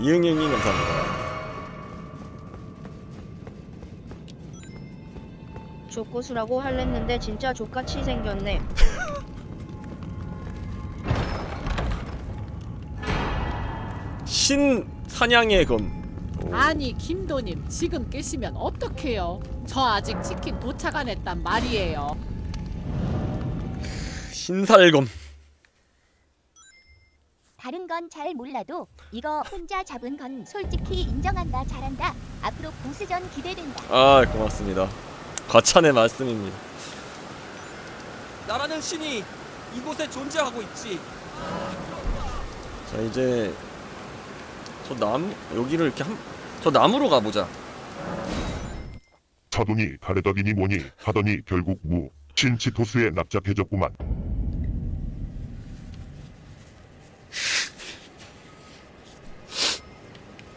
이응이응이 감사합니다. 족구수라고 할랬는데 진짜 족같이 생겼네. 신 사냥의 검. 오. 아니 김도님 지금 깨시면 어떡해요? 저 아직 치킨 도착 안 했단 말이에요. 신살검. 다른 건 잘 몰라도 이거 혼자 잡은 건 솔직히 인정한다. 잘한다. 앞으로 보스전 기대된다. 아 고맙습니다. 과찬의 말씀입니다. 나라는 신이 이곳에 존재하고 있지. 자 이제 저 나무 여기를 이렇게 한 저 나무로 가보자. 차도니 가래덕이니 뭐니 하더니 결국 무 신치토스에 납작해졌구만.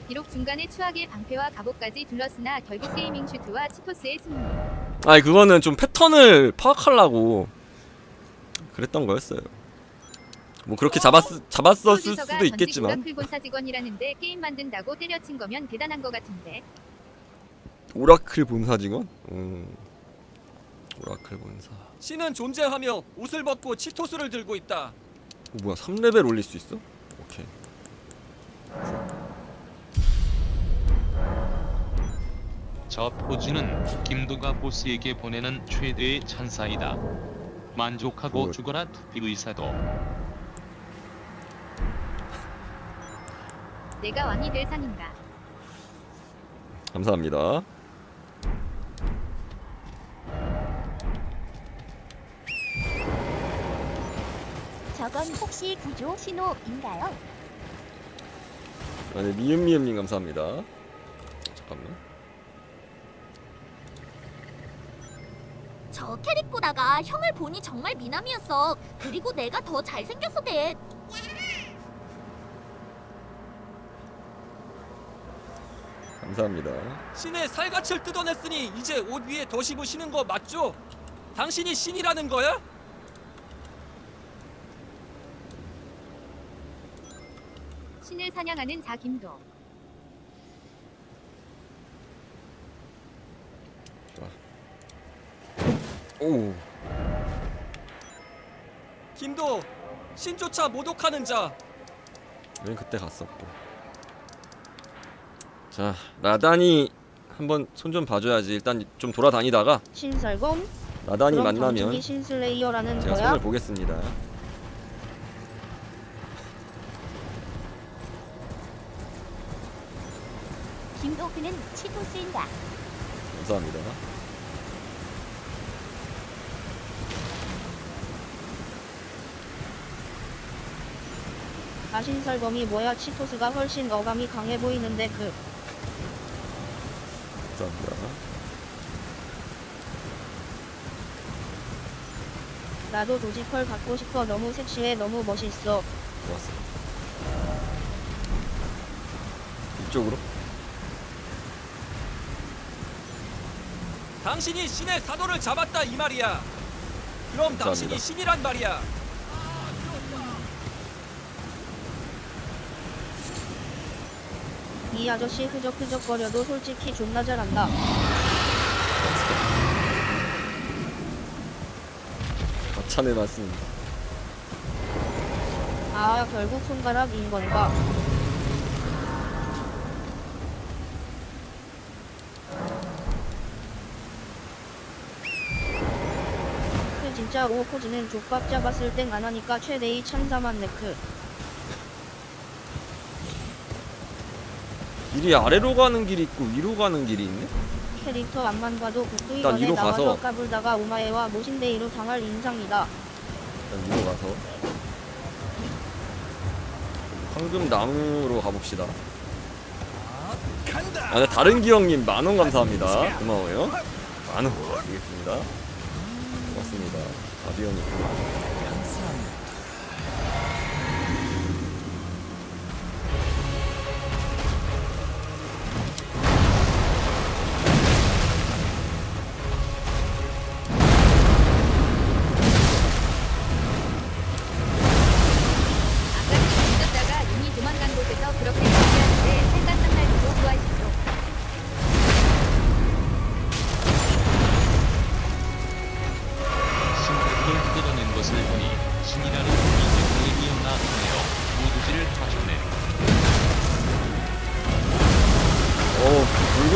비록 중간에 추하게 방패와 갑옷까지 둘렀으나 결국 게이밍 슈트와 치토스의 승리. 아니 그거는 좀 패턴을 파악하려고 그랬던 거였어요. 뭐 그렇게 잡았었을 수도 있겠지만. 오라클 본사직원이라는데 게임 만든다고 때려친 거면 대단한 거 같은데. 오라클 본사직원? 오라클 본사. 신은 존재하며 옷을 벗고 치토스를 들고 있다. 뭐야 3레벨 올릴 수 있어? 오케이. 저 포즈는 김도가 보스에게 보내는 최대의 찬사이다. 만족하고 그걸. 죽어라 투피 의사도. 내가 왕이 될 상인가. 감사합니다. 저건 혹시 구조 신호인가요? 아니 미음미음님 감사합니다. 잠깐만. 저 캐릭터다가 형을 보니 정말 미남이었어. 그리고 내가 더 잘생겼어 대. 감사합니다. 신의 살갗을 뜯어냈으니 이제 옷 위에 덧입으시는 거 맞죠? 당신이 신이라는 거야? 신을 사냥하는 자 김도. 오. 김도 신조차 모독하는 자. 왜 그때 갔었고. 자, 라단이 한번 손 좀 봐줘야지. 일단 좀 돌아다니다가 신설검? 라단이 만나면 신슬레이어라는 제가 거야? 손을 보겠습니다. 김도그는 치토스인다. 감사합니다. 아 신설검이 뭐야? 치토스가 훨씬 어감이 강해 보이는데 그. 감사합니다. 나도 도지컬 갖고 싶어. 너무 섹시해. 너무 멋있어. 좋았어요. 이쪽으로? 당신이 신의 사도를 잡았다 이 말이야. 그럼 감사합니다. 당신이 신이란 말이야. 이 아저씨 흐적흐적거려도 솔직히 존나 잘한다. 과찬에 맞습니다. 아 결국 손가락인 건가? 그 진짜 오코지는 족밥 잡았을 땐 안 하니까 최대의 참사만 네크. 길이 아래로 가는 길이 있고 위로 가는 길이 있네? 캐릭터 앞만 봐도 국도이 전에 나와서 까불다가 오마에와 모신데이로 당할 인상이다. 일단 위로 가서 황금나무로 가봅시다. 아, 다른 기억님 10,000원 감사합니다. 고마워요. 10,000원 드리겠습니다. 고맙습니다. 아비언이 그렇게 얘기하는데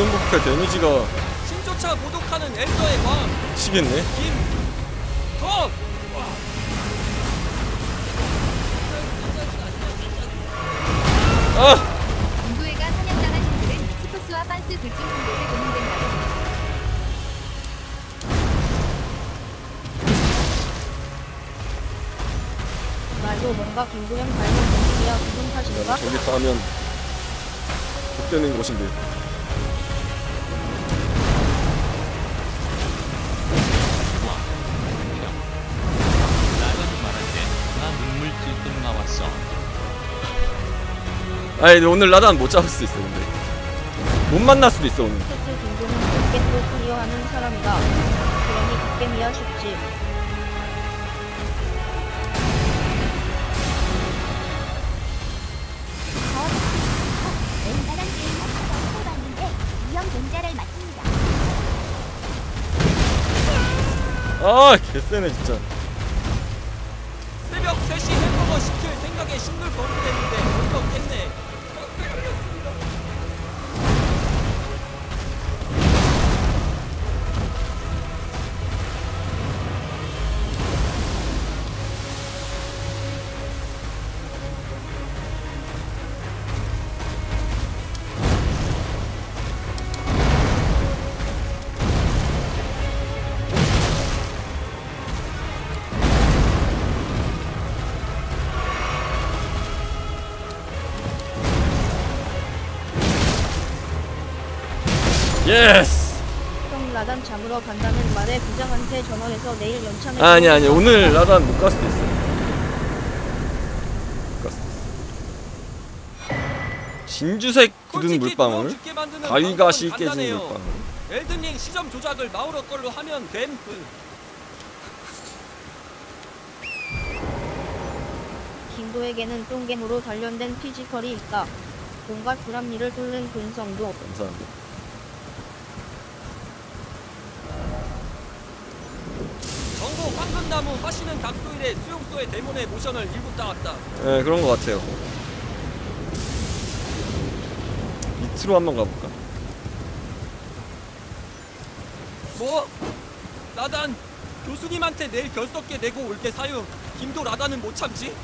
공격복과 데미지가 신조차 모독하는 엘더의 광 치겠네. 김도 아! 인도애가 사냥당한 신들은 스포츠와 반스 둘중 공격에 고민된다. 말고 뭔가 궁금한 발견 공식이야 궁금하신가? 저기서 하면 복되는 것인데. 나단이 말할 때 나 눈물 찔끔 나왔어. 아니 오늘 라단 못 잡을 수도 있어. 근데 못 만날 수도 있어 오늘. 스포츠 궁금은 갓겜도 클리어하는 사람이다. 그러니 갓겜이야 쉽지. 아, 개쎄네 진짜. 새벽 3시 햄버거 시킬 생각에 싱글벙글했는데 못먹겠네. 예스! 형 라단 잡으러 간다는 말에 부장한테 전화해서 내일 연차는 아니 오늘 라단 못 갈 수도 있어. 못 갈 수도 있어. 진주색 굳은 물방울, 가위가시 깨진 물방울. 엘든링 시점 조작을 나오러 걸로 하면 됨. 김도에게는 똥겜으로 단련된 피지컬이 있다. 뭔가 불합리를 뚫는 근성도. 감사합니다. 황금나무 화시는 각도일에 수용소의 데몬의 모션을 일부 따왔다. 네, 그런 것 같아요. 밑으로 한번 가볼까? 뭐? 라단! 교수님한테 내일 결석계 내고 올게 사유. 김도 라단은 못 참지?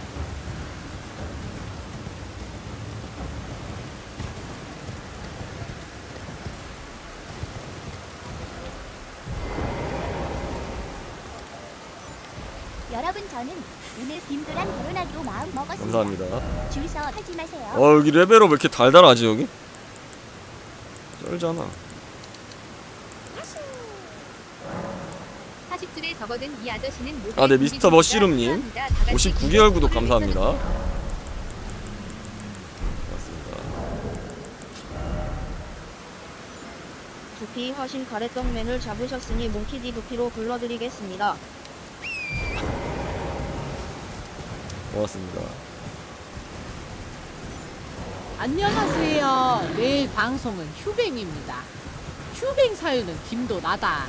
여러분 저는 오늘 김도랑 결혼하기로 마음 먹었습니다. 감사합니다. 줄서 하지 마세요. 여기 레벨업 왜 이렇게 달달하지 여기? 쩔잖아. 하십줄에 접어든 이 아저씨는 모두 네 미스터 머시룸님 59개월 구독 감사합니다. 고맙습니다. 두피 화신 가래떡맨을 잡으셨으니 몽키디 두피로 불러드리겠습니다. 고맙습니다. 안녕하세요. 내일 방송은 휴뱅입니다. 휴뱅 사유는 김도 나단.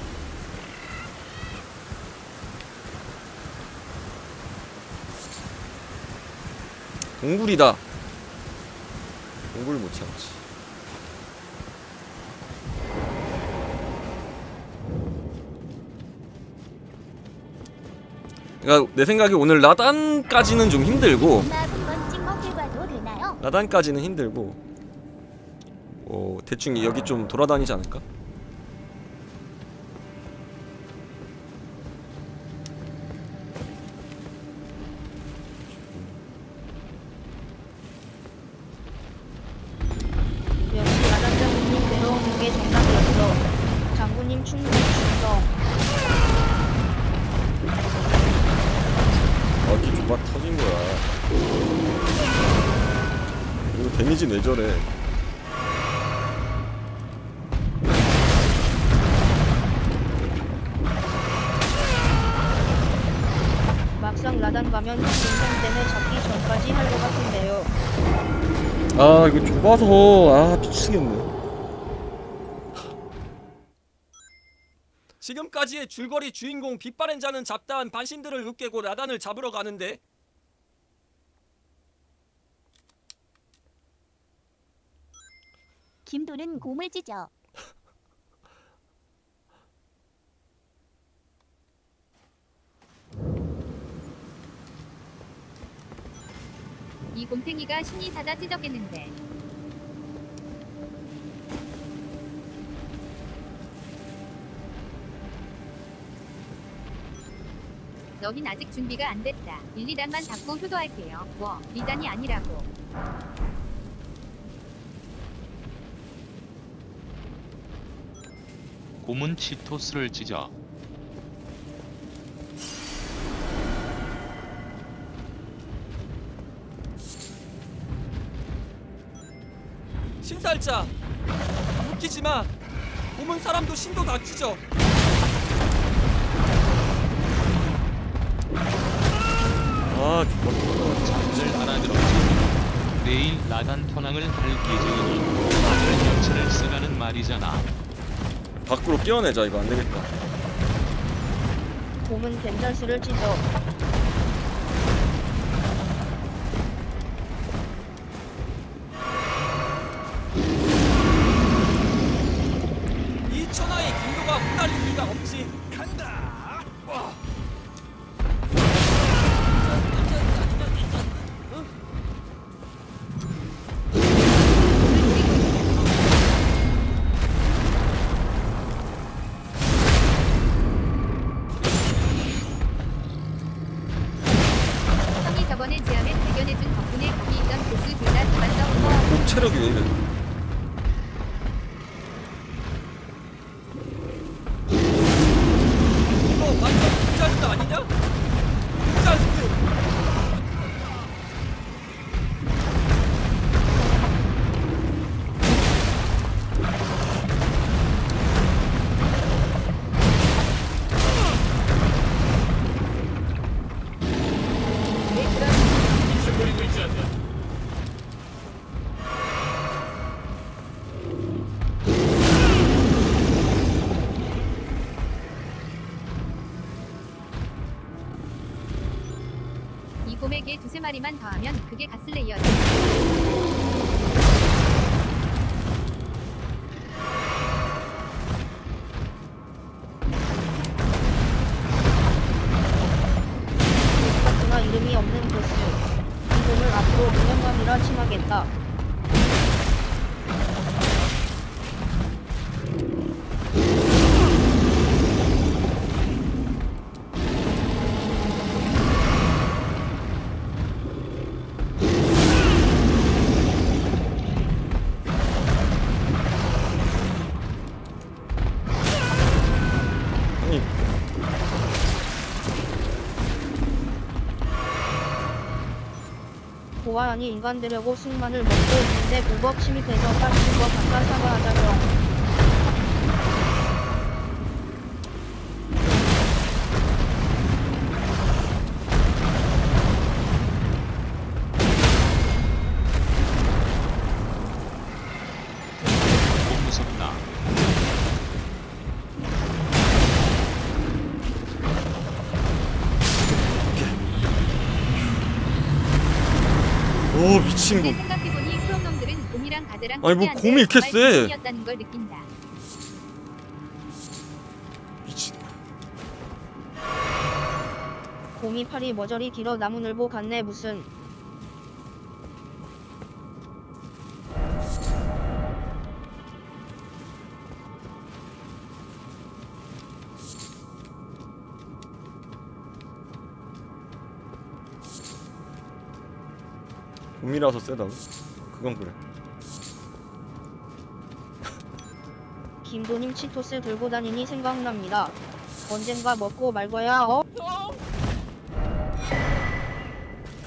동굴이다. 동굴 못 참지. 그러니까 내 생각에 오늘 라단까지는 좀 힘들고 대충 여기 좀 돌아다니지 않을까? 역시 라단장님 내려오는 게 정답이었어. 장군님 충분히 충성. 이렇게 족박 터진 거야. 이거 데미지 내절해. 막상 라단 가면 긴장 때문에 잡기 전까지 할 것 같은데요. 아 이거 좁아서 미치겠네. 지금까지의 줄거리 주인공 빛바랜 자는 잡다한 반신들을 으깨고 라단을 잡으러 가는데 김도는 고물지죠. 곰탱이가 신이 사자 찢었겠는데. 너긴 아직 준비가 안 됐다. 1, 2단만 잡고 효도할게요. 뭐, 2단이 아니라고. 곰은 치토스를 찢어. 신살자, 웃기지 마. 곰은 사람도 신도 다 찢어. 아, 죽었어. 잠을 알아들었지. 내일 라단 현황을 할 계획이니 아들 연체를 쓰라는 말이잖아. 밖으로 끼워내자. 이거 안 되겠다. 곰은 뱀자수를 찢어. 이 천하의 김도가 흩날릴 리가 없지. 간다. 와. 곰에게 두세 마리만 더하면 그게 가슬레이어다. 그렇구나. 이름이 없는 고수. 이 곰을 앞으로 5년간이라 칭하겠다. 고아하니 인간들하고 숭만을 먹고 있는데 불법 침입해서 빠지는 거 바깥 사과하자며. 친구. 생각해보니 크롬놈들은 곰이랑 가재랑 아니 뭐 곰이 이렇게 세. 미친. 곰이 팔이 머저리 길어 나무늘보 같네. 무슨 곰이라서 세다고? 그건 그래. 김도님 치토스 들고 다니니 생각납니다. 언젠가 먹고 말거야. 어?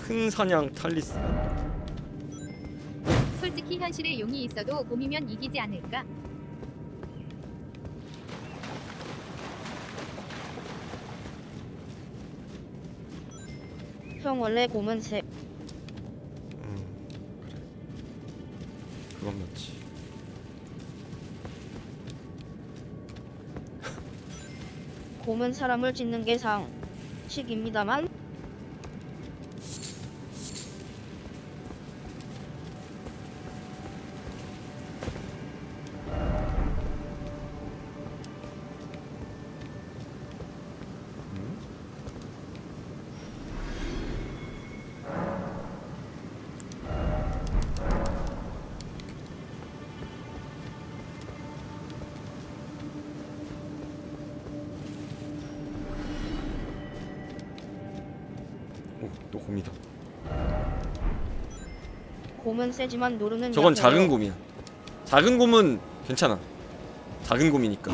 큰 사냥 탈리스. 솔직히 현실에 용이 있어도 곰이면 이기지 않을까? 형 원래 곰은 새. 그건 맞지. 곰은 사람을 찢는 게 상식입니다만. 또 곰이다. 곰은 세지만 노루는 저건 작은 해요. 곰이야. 작은 곰은 괜찮아. 작은 곰이니까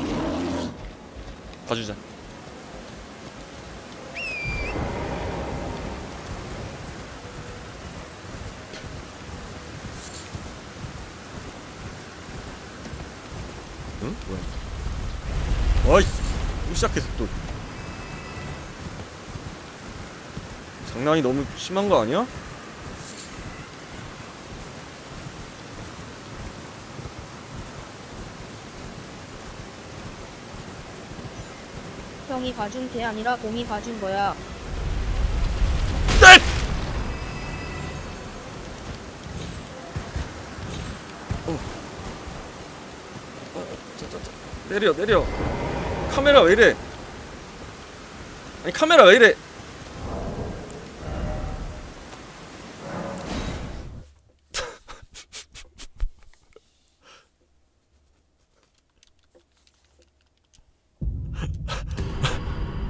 봐주자. 응? 뭐야? 어이! 또 시작했어 또. 장난이 너무 심한 거 아니야? 형이 봐준 게 아니라 곰이 봐준 거야. 네! 내려 내려. 카메라 왜 이래? 아니 카메라 왜 이래?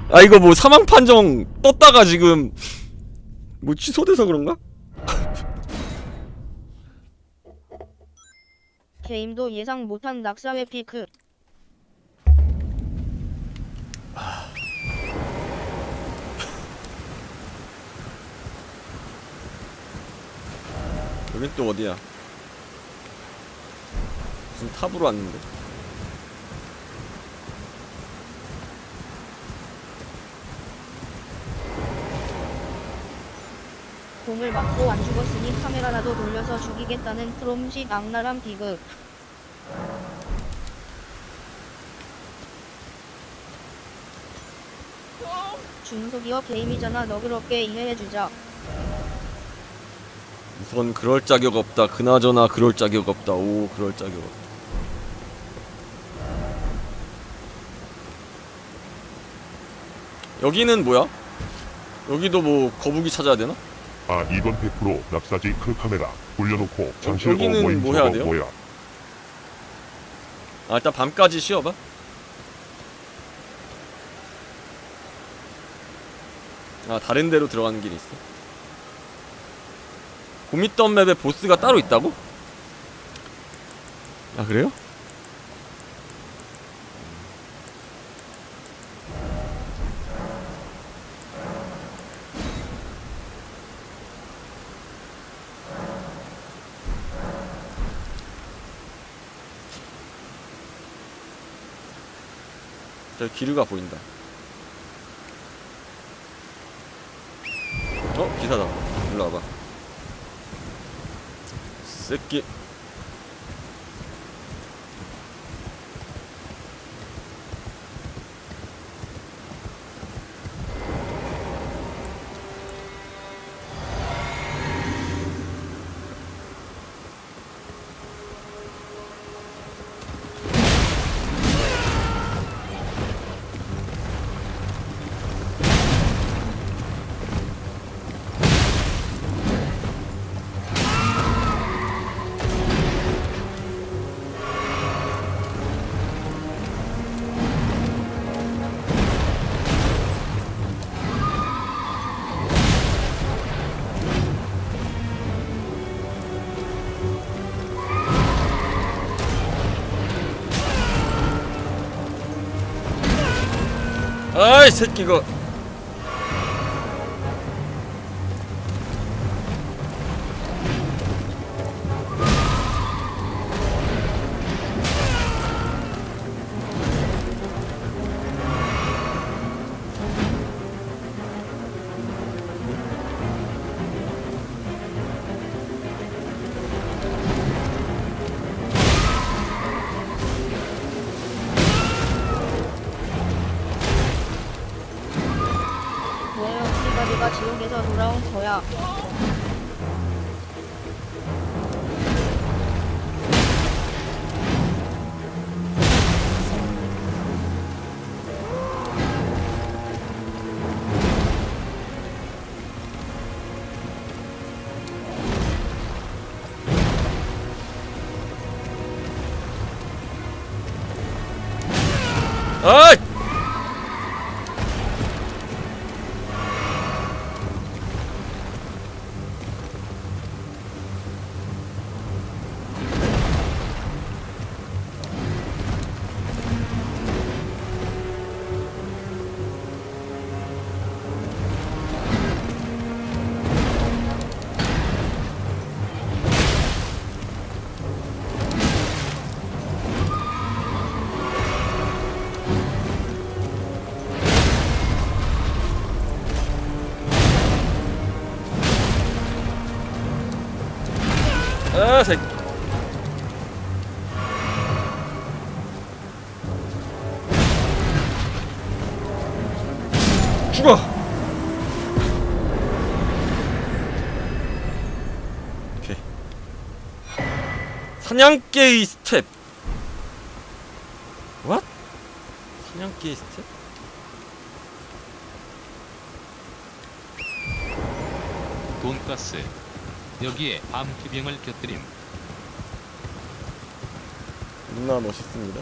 아 이거 뭐 사망 판정 떴다가 지금 뭐 취소돼서 그런가? 게임도 예상 못한 낙사회 피크. 여긴 또 어디야? 무슨 탑으로 왔는데? 공을 맞고 안 죽었으니 카메라라도 돌려서 죽이겠다는 프롬식 악랄한 비극. 중소기업 게임이잖아. 너그럽게 이해해주자. 우선 그럴 자격 없다. 그나저나 그럴 자격 없다. 오 그럴 자격 없다. 여기는 뭐야? 여기도 뭐 거북이 찾아야 되나? 아 이건 100% 낙사지. 큰 카메라 돌려놓고 잠실 어머인 뭐 해야 돼요? 뭐야? 아 일단 밤까지 쉬어봐. 아 다른 데로 들어가는 길이 있어. 고밋던 맵에 보스가 따로 있다고? 아 그래요? 저 기류가 보인다. 어? 기사다. 일로 와봐. 새끼. 아이 새끼가 어이! 어색. 죽어. 오케이. 사냥개의 스텝. What? 사냥개의 스텝? 돈가스 여기에 밤기병을 곁들임. 겁나 멋있습니다.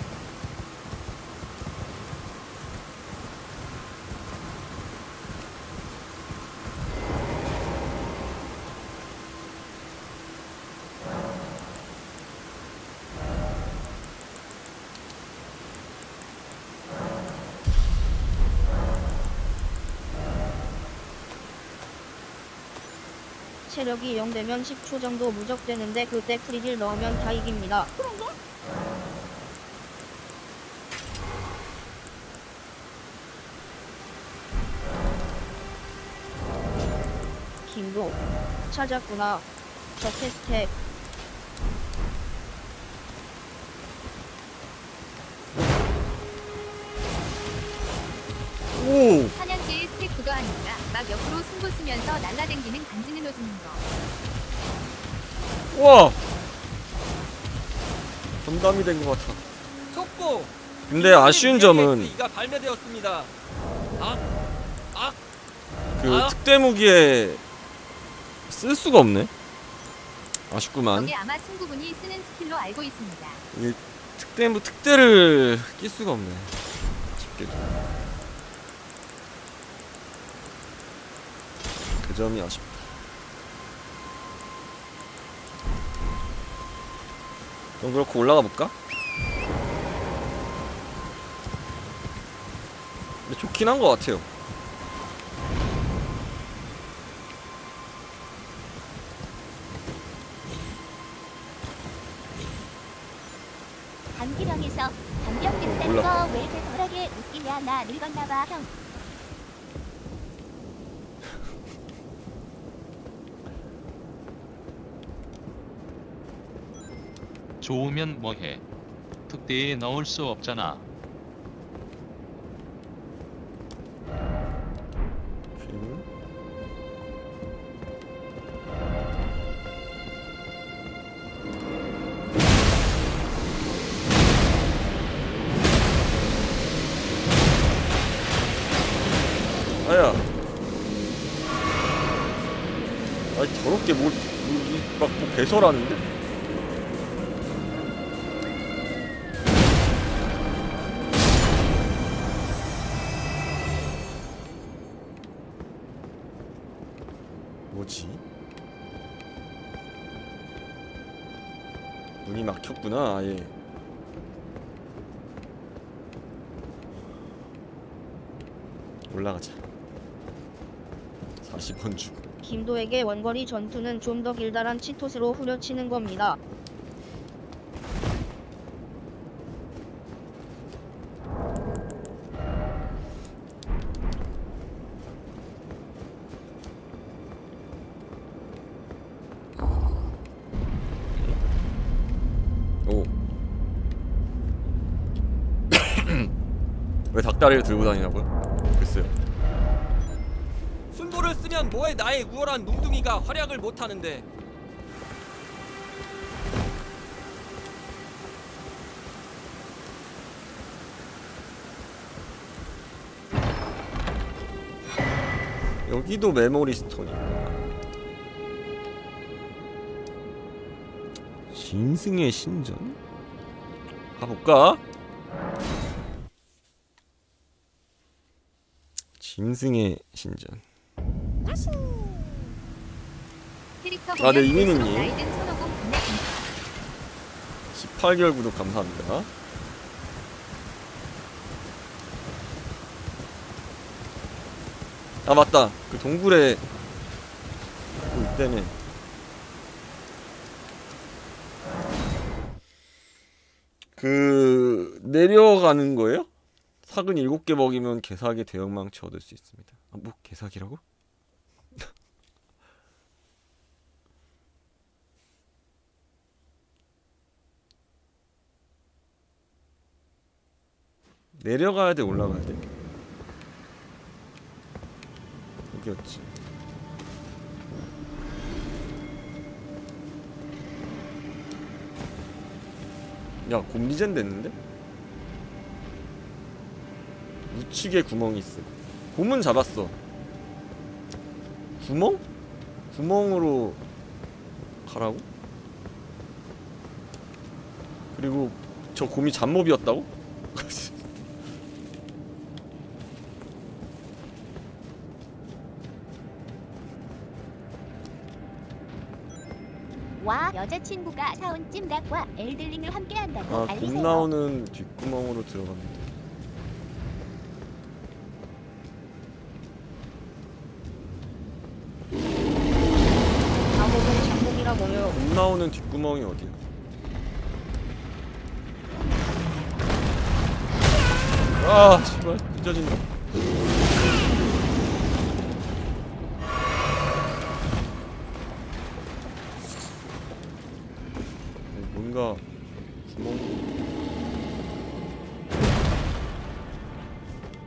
체력이 0 되면 10초 정도 누적되는데 그때 프리딜 넣으면 다 이깁니다. 그런가? 김도 찾았구나. 저 캐스트 오! 그거 아닌가? 막 옆으로 승부 쓰면서 날라댕기는 간지는 놓는 거. 우와! 건담이 된 것 같아. 속보! 근데 아쉬운 점은 발매되었습니다. 그 특대 무기에 쓸 수가 없네. 아쉽구만. 이게 아마 친구분이 쓰는 스킬로 알고 있습니다. 이게 특대를 낄 수가 없네. 쉽게. 점이 아쉽다. 그럼 그렇고 올라가 볼까? 근데 좋긴 한 것 같아요. 감기병에서 감병 된다는 거 왜 이렇게 덜하게 웃기냐. 나 늙었나 봐 형. 좋으면 뭐해? 특대에 넣을 수 없잖아. 아야. 아니 저렇게 막 배설하는데? 문이 막혔구나. 아예 올라가자. 40번 중 김도에게 원거리 전투는 좀 더 길다란 치토스로 후려치는 겁니다. 왜 닭다리를 들고 다니냐고요? 글쎄요. 순도를 쓰면 뭐해 나의 우월한 농둥이가 활약을 못하는데. 여기도 메모리 스톤이구나. 진승의 신전? 가볼까? 김승의 신전. 아, 네, 이민우님 18개월 구독 감사합니다. 아, 맞다. 그 동굴에 있다며. 그 내려가는 거예요? 사근 7개 먹이면 개사기 대형망치 얻을 수 있습니다. 아, 뭐 개사기라고? 내려가야 돼, 올라가야 돼? 여기였지. 야, 곰리젠 됐는데? 우측에 구멍이 있어. 곰은 잡았어. 구멍? 구멍으로 가라고? 그리고 저 곰이 잡몹이었다고? 와, 여자친구가 사온 찜닭과 엘든링을 함께한다고 알리세요. 아, 곰 나오는 뒷구멍으로 들어갑니다. 곰 나오는 뒷구멍이 어디야? 아, 씨발, 늦어진다. 뭔가 구멍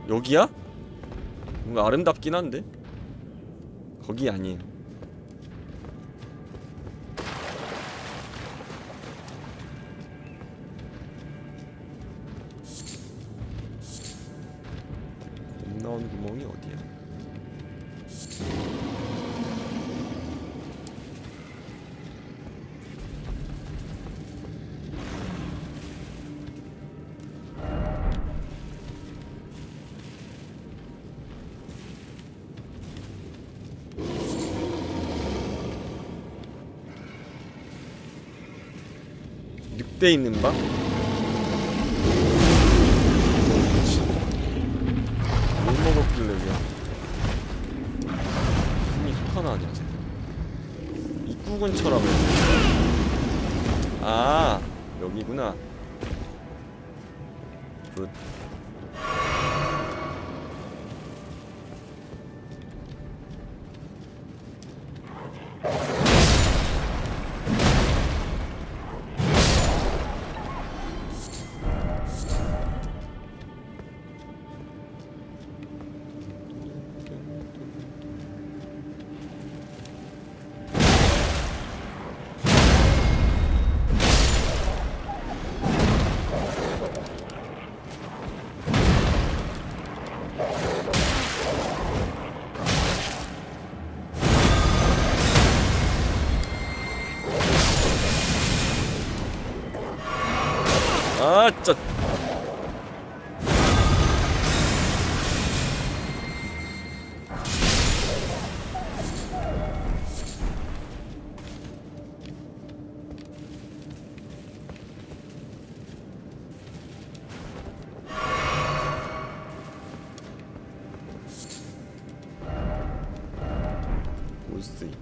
여기야? 뭔가 아름답긴 한데 거기 아니에요. 늑대 있는 방? 뭘 먹었길래 그냥 숨이 속 하나 아니야. 입구 근처라며. 아, 여기구나. 굿. 저... 올 수 있다.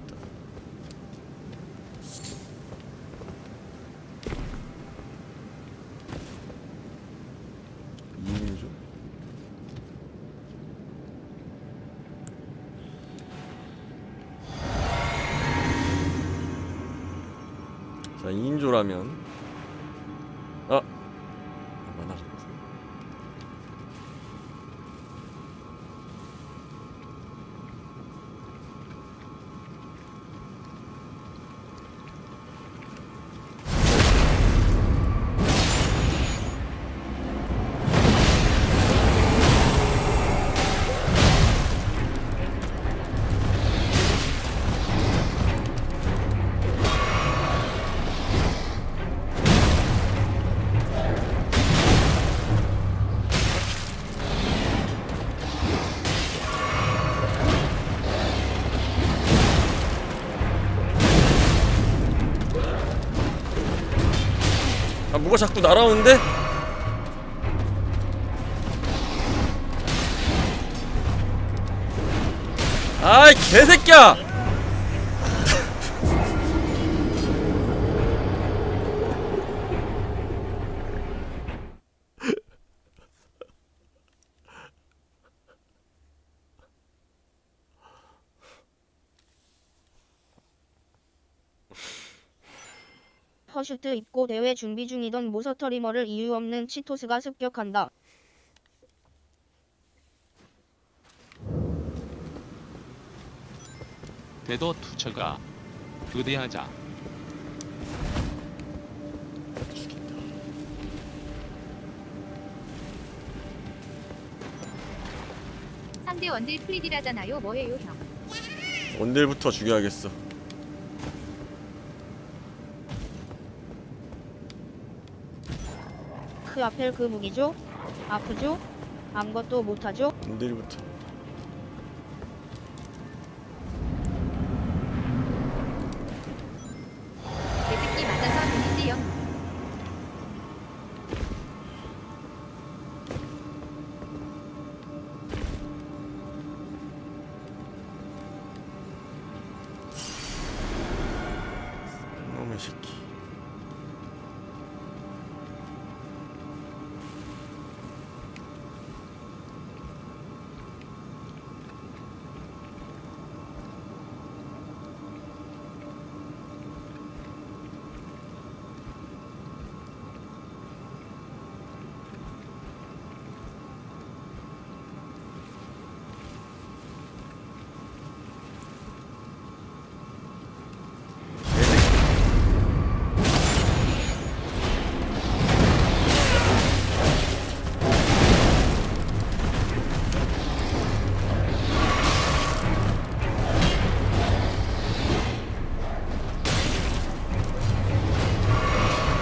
자, 2인조라면 아! 많아졌다. 뭐가 자꾸 날아오는데? 아이, 개새끼야! 허슈트 입고 대회 준비 중이던 모서터리머를 이유 없는 치토스가 습격한다. 대도 투처가 교대하자. 상대 원딜 프리딜하잖아요. 뭐해요 형? 원딜부터 죽여야겠어. 그 앞에 그 무기죠? 아프죠? 아무것도 못하죠? 원딜부터. 개새끼 맞아서 죽이지요. 놈의 새끼.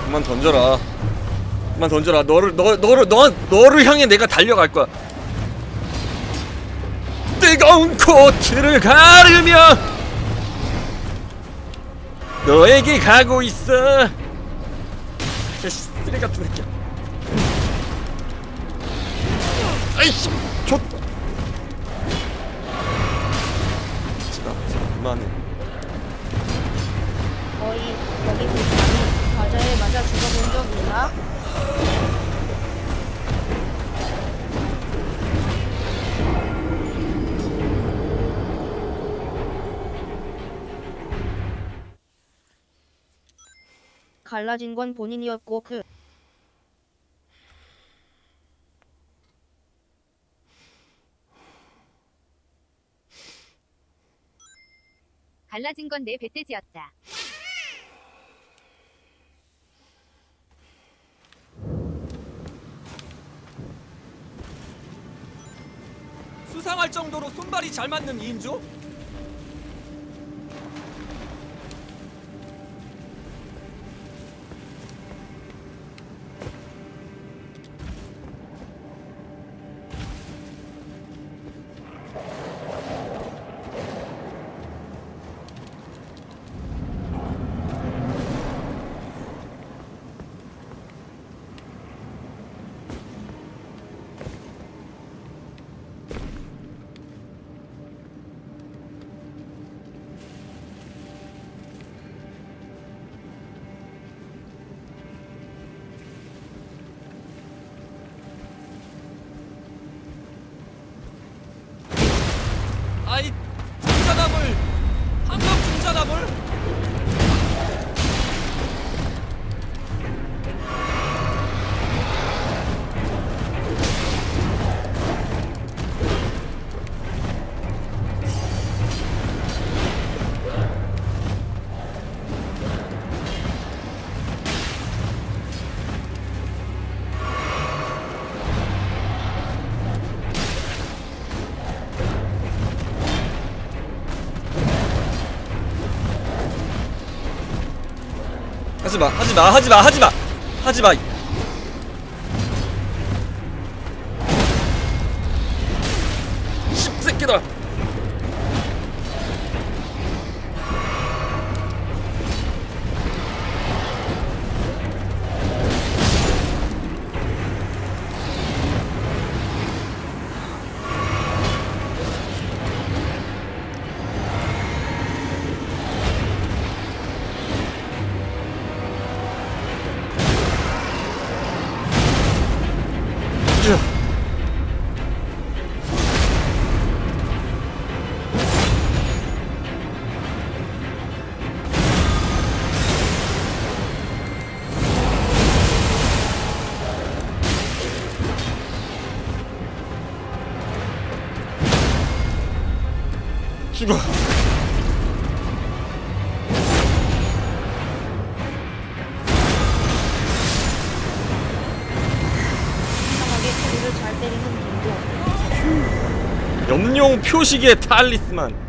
그만 던져라. 그만 던져라. 너를 향해 내가 달려갈 거야. 뜨거운 코트를 가르며 너에게 가고 있어. 개씨 쓰레기 같은 새끼야. 아이씨, 좆. 진짜 그만해. 어이 여기. 과자에 맞아 죽어본 적 있나? 갈라진 건 본인이었고 그 갈라진 건 내 배때지였다. 수상할 정도로 손발이 잘 맞는 2인조? 아이, 중자나물! 한국 중자나물! 하지마 하지마 하지마 하지마 하지마. 씹새끼들아. 죽어. 겸용 표식의 탈리스만.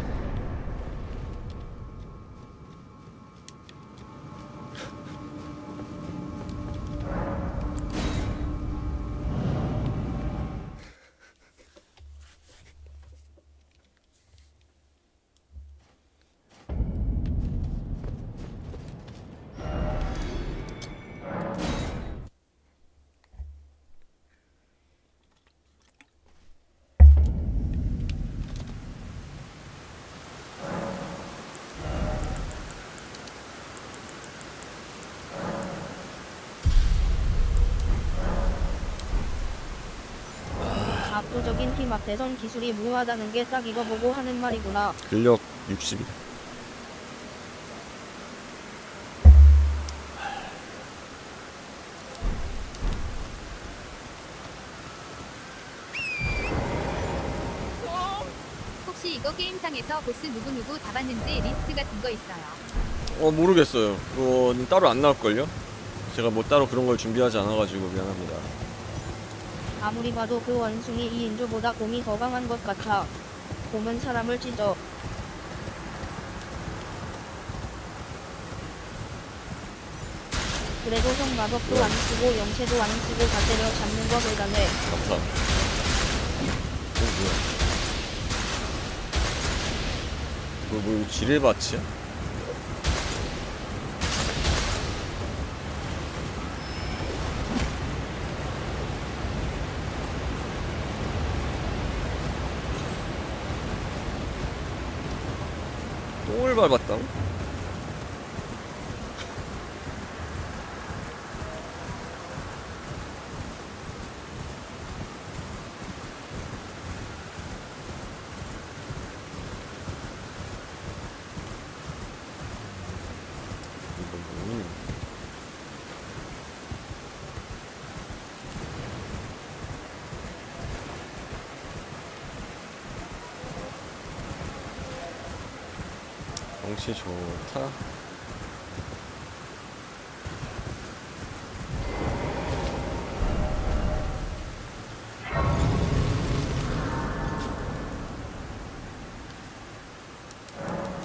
압도적인 힘 앞에선 기술이 무효하다는 게 딱 이거 보고 하는 말이구나. 근력 60. 혹시 이거 게임상에서 보스 누구누구 다 봤는지 리스트 같은 거 있어요? 모르겠어요. 그거는 따로 안 나올걸요? 제가 뭐 따로 그런 걸 준비하지 않아가지고 미안합니다. 아무리 봐도 그 원숭이 이 인조보다 곰이 더 강한 것 같아. 곰은 사람을 찢어. 그래도 형 마법도 안 쓰고 영체도 안 쓰고 다 때려 잡는 거 대단해. 감사합니다. 이거 뭐야? 이거 지뢰밭이야? 밟았다. 정치 좋다.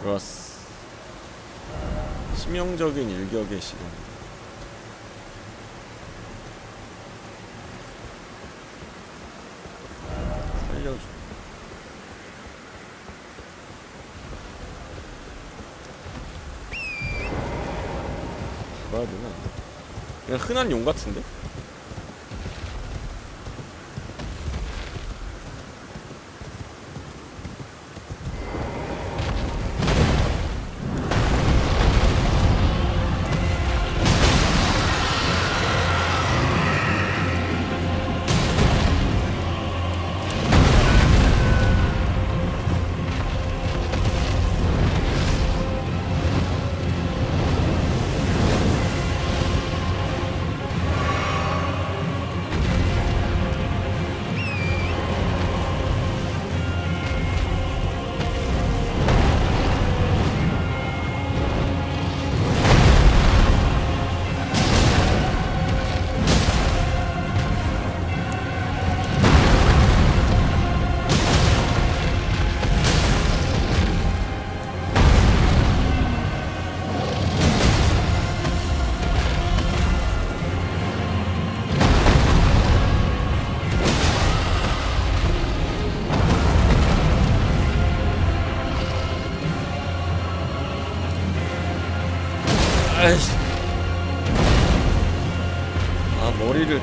좋았어. 치명적인 일격의 시간. 그냥 흔한 용 같은데?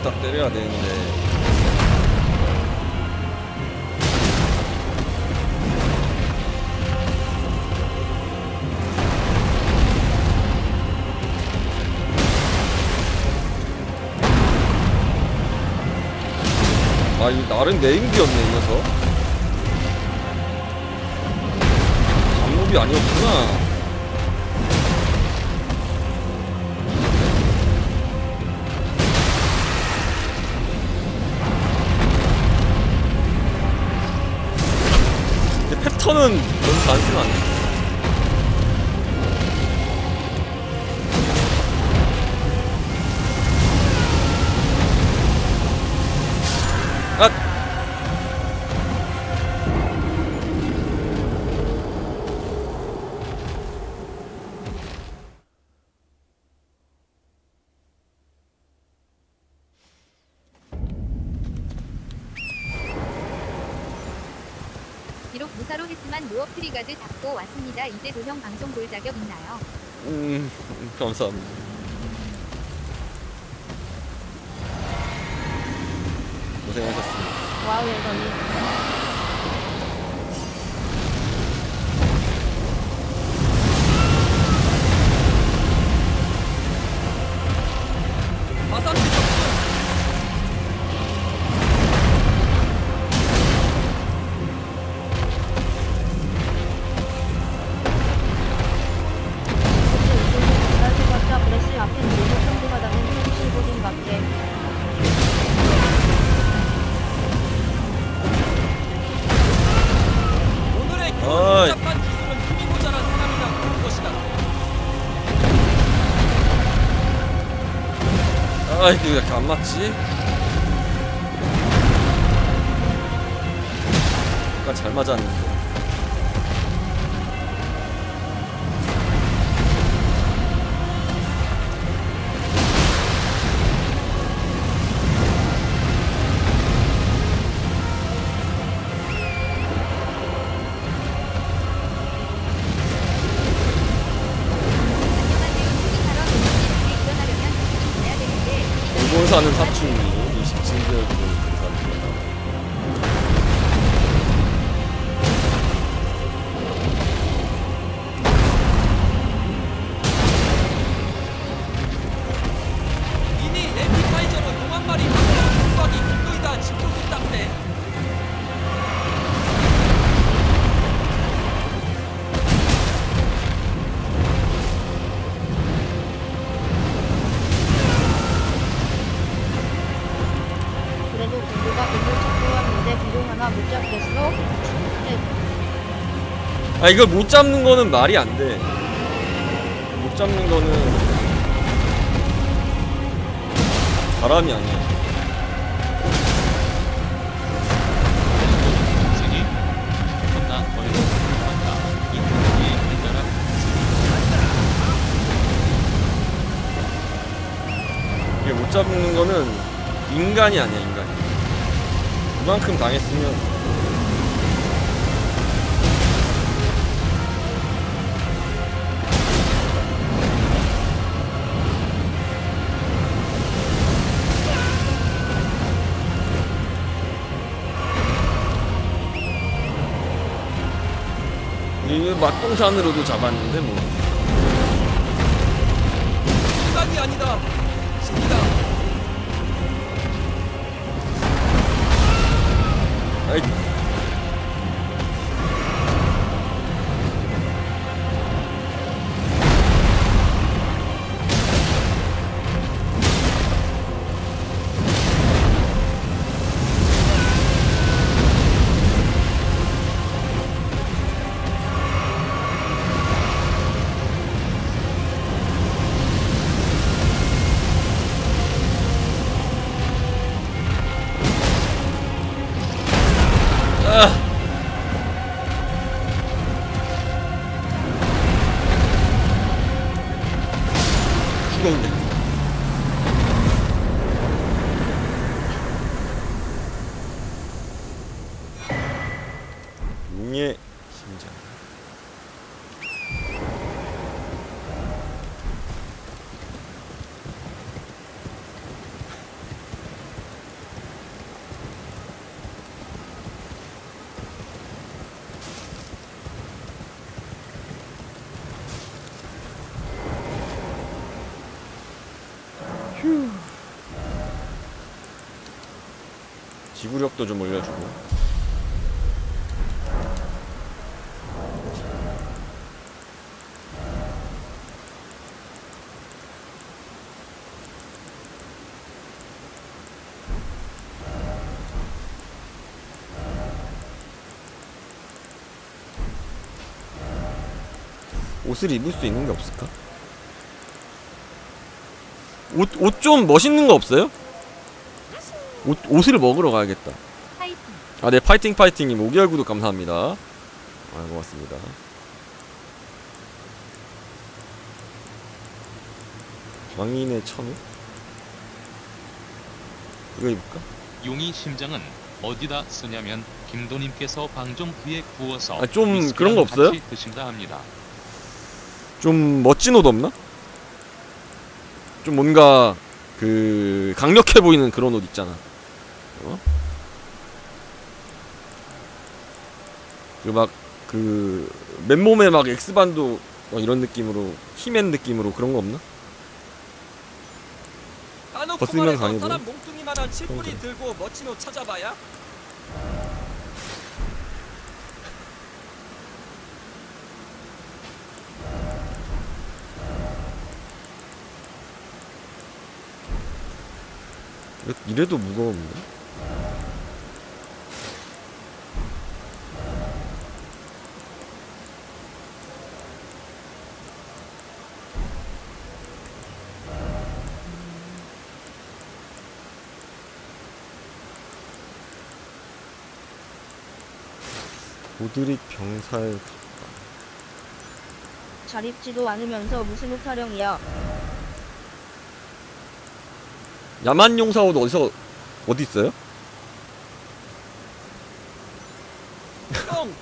딱 때려야 되는데. 아, 이 나름 내 임기였네, 이 녀석. 잡몹이 아니었구나. 너무 단순한. 아! 비록 무사로 했지만 노업 트리가드 잡고 왔습니다. 이제 도형 방송 볼 자격 있나요? 감사합니다. 고생하셨습니다. 와우 예선이. 아이고, 왜 이렇게 안 맞지? 약간 잘 맞았는데. 사는 사춘기 27개월 이니 에피파이저로 동한 마리 방어하는 수박이 김도이다 집도군 땅대 아 이걸 못 잡는 거는 말이 안 돼. 못 잡는 거는 바람이 아니야. 이게 못 잡는 거는 인간이 아니야, 인간이. 그만큼 당했으면. 막공산으로도 잡았는데 뭐. 인간이 아니다. 신이다. 아이. 지구력도 좀 올려주고 옷을 입을 수 있는 게 없을까? 옷 좀 멋있는 거 없어요? 옷을 먹으러 가야겠다. 아, 네, 파이팅파이팅님 5개월 구독 감사합니다. 아, 고맙습니다. 왕인의 천우? 이거 입을까? 용이 심장은 어디다 쓰냐면 김도님께서 방종구에 구워서 좀 그런 거 없어요? 드신다 합니다. 좀 멋진 옷 없나? 좀 뭔가 그 강력해 보이는 그런 옷 있잖아. 어? 그 막 그 맨몸에 막 엑스반도 이런 느낌으로 힘맨 느낌으로 그런 거 없나? 버스면 강해 보여. 몽뚱이만한 칠뿌리 들고 멋진 옷 찾아봐야. 이래도 무거운데? 오드리 병살 같다. 잘 입지도 않으면서 무슨 옷타령이야? 야만용사옷 어디서 어디 있어요? 형!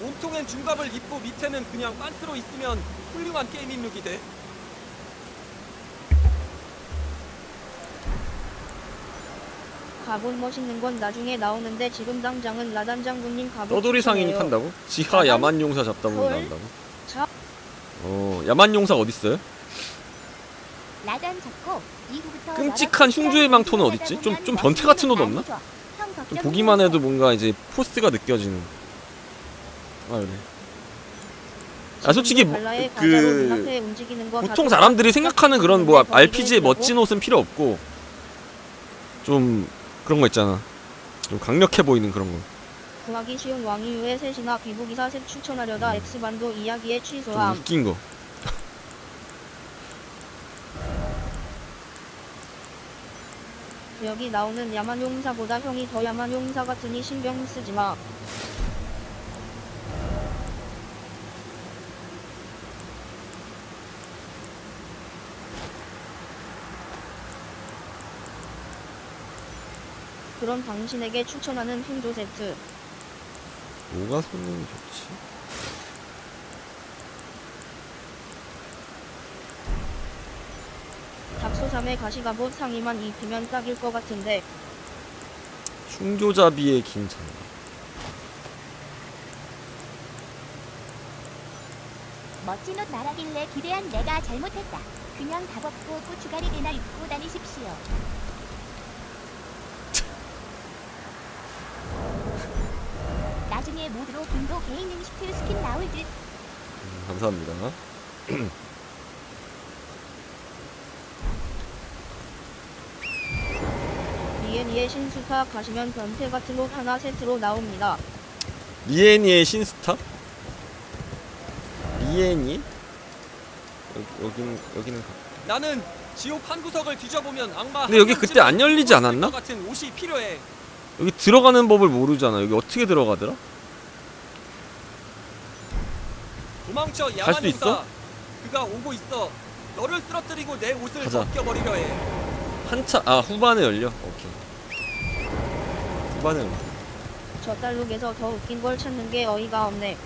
몸통엔 중갑을 입고 밑에는 그냥 빤스로 있으면 훌륭한 게이밍 룩이 돼. 갑옷 멋있는 건 나중에 나오는데 지금 당장은 라단 장군님 갑옷 떠돌이 상인이 탄다고? 지하 야만용사 잡다보면 나온다고? 야만용사 어디 있어요? 라단 잡고 이후부터 끔찍한 흉주의 망토는 어딨지? 좀 변태 같은 옷 없나? 좀 보기만 해도 뭔가 이제 포스가 느껴지는. 아 그래. 아 솔직히 보통 사람들이 생각하는 그런 뭐 RPG의 멋진 옷은 필요 없고 좀 그런 거 있잖아. 좀 강력해 보이는 그런 거. 구하기 쉬운 왕이유의 셋이나 비보기사 셋 추천하려다 엑스반도 이야기에 취소함. 좀 웃긴 거. 여기 나오는 야만용사보다 형이 더 야만용사 같으니 신경 쓰지 마. 그럼 당신에게 추천하는 흉조 세트. 뭐가 성능이 좋지? 닭소삼의 가시갑옷 상의만 입히면 딱일 것 같은데. 흉조잡이의 긴 장갑. 멋진 옷 말하길래 기대한 내가 잘못했다. 그냥 다 벗고 고추가리개나 입고 다니십시오. 나중에 모드로 김도 개인 인식표 스킨 나올 듯. 감사합니다. 니에니의 신스타 가시면 변태 같은 옷 하나 세트로 나옵니다. 니에니의 신스타? 니에니? 여기는 나는 지옥 한 구석을 뒤져보면 악마. 근데 여기 그때 안 열리지 않았나? 같은 옷이 필요해. 여기 들어가는 법을 모르잖아. 여기 어떻게 들어가더라? 도망쳐 갈 수 있어? 그가 오고 있어. 너를 쓰러뜨리고 내 옷을 벗겨버리려 해. 한참 후반에 열려. 오케이. 후반에 열려. 저 딸룩에서 더 웃긴 걸 찾는 게 어이가 없네.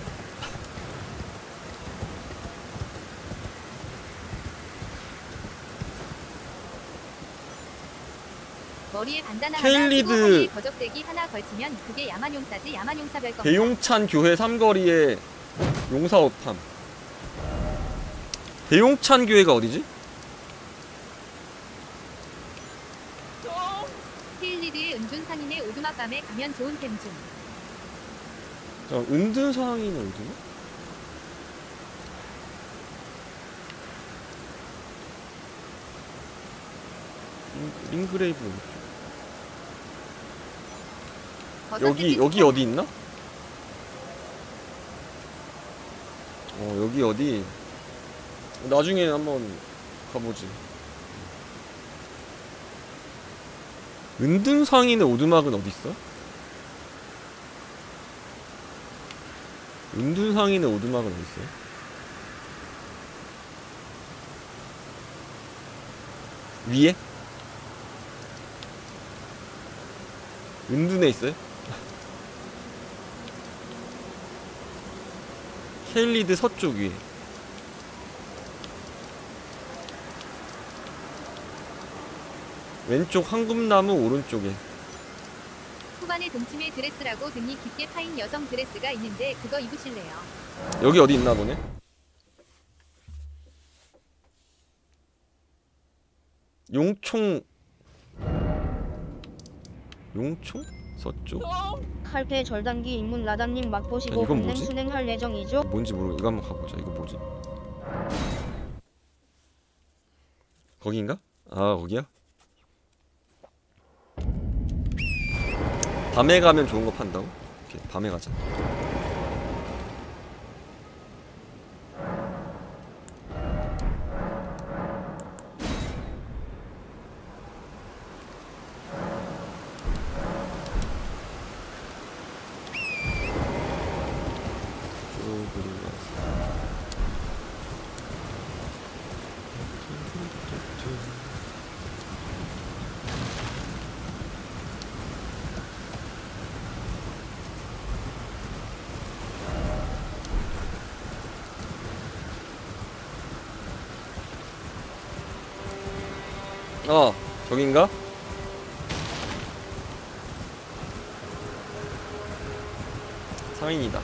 머리에 반다나 하나 그리고 허리에 거적대기 하나 걸치면 그게 야만용사지 야만용사 별거. 대용찬 교회 삼거리에 용사업함. 대용찬 교회가 어디지? 은둔상인의 오두막밤에 가면 좋은 템 중. 자, 은둔상인의 오두막? 링그레이브. 여기 어디 있나? 여기 어디? 나중에 한번 가보지. 은둔상인의 오두막은 어딨어? 은둔상인의 오두막은 어딨어? 위에? 은둔에 있어요? 테일리드 서쪽 위에. 왼쪽 황금나무 오른쪽에. 후반에 동침의 드레스라고 등이 깊게 파인 여성 드레스가 있는데 그거 입으실래요? 여기 어디 있나 보네. 용총. 용총? 서쪽? 칼패 절단기 입문 라단님 맛보시고 야, 이건 뭐지? 순행할 예정이죠? 뭔지 모르고 이거 한번 가보자. 이거 뭐지? 거기인가? 아 거기야? 밤에 가면 좋은 거 판다고? 오케이, 밤에 가자. 어, 저긴가? 상인이다.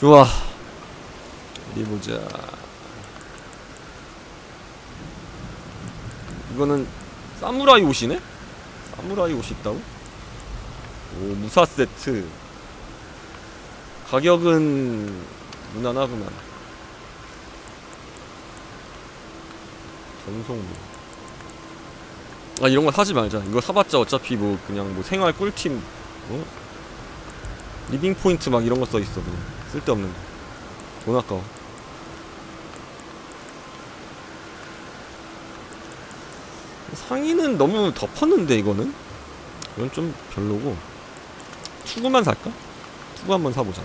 좋아. 어디 보자. 이거는 사무라이 옷이네? 사무라이 옷이 있다고? 오, 무사 세트. 가격은 무난하구만. 전송무. 아, 이런 거 사지 말자. 이거 사봤자 어차피 뭐 그냥 뭐 생활 꿀팁 뭐 리빙 포인트 막 이런 거 써 있어 그냥. 쓸데없는 거. 돈 아까워. 상의는 너무 덮었는데 이거는? 이건 좀 별로고. 투구만 살까? 투구 한번 사보자.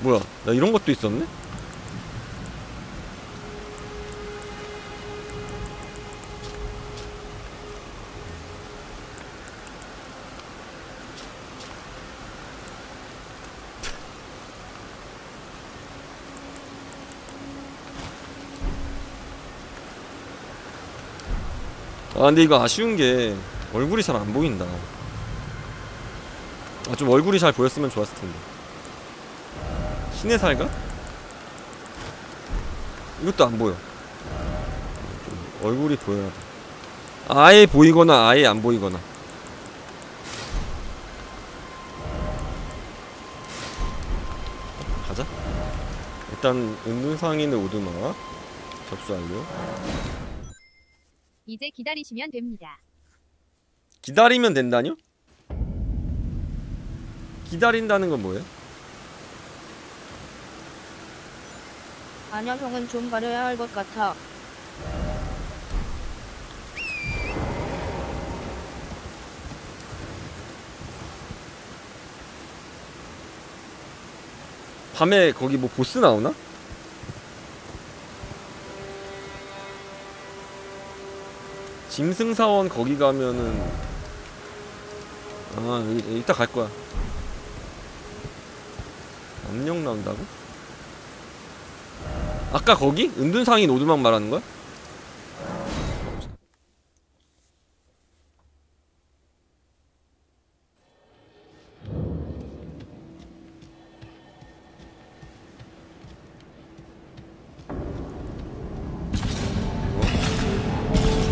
뭐야? 나 이런 것도 있었네? 아 근데 이거 아쉬운게 얼굴이 잘 안보인다. 아 좀 얼굴이 잘 보였으면 좋았을텐데. 신의 살가? 이것도 안보여. 좀 얼굴이 보여야 돼. 아예 보이거나 아예 안보이거나. 가자. 일단 은둔상인의 오두막 접수 완료. 이제 기다리시면 됩니다. 기다리면 된다뇨? 기다린다는 건 뭐예요? 아냐 형은 좀 가려야 할 것 같아. 밤에 거기 뭐 보스 나오나? 짐승사원 거기 가면은 아 이따 갈거야. 압력 나온다고? 아까 거기? 은둔상인 오두막 말하는거야?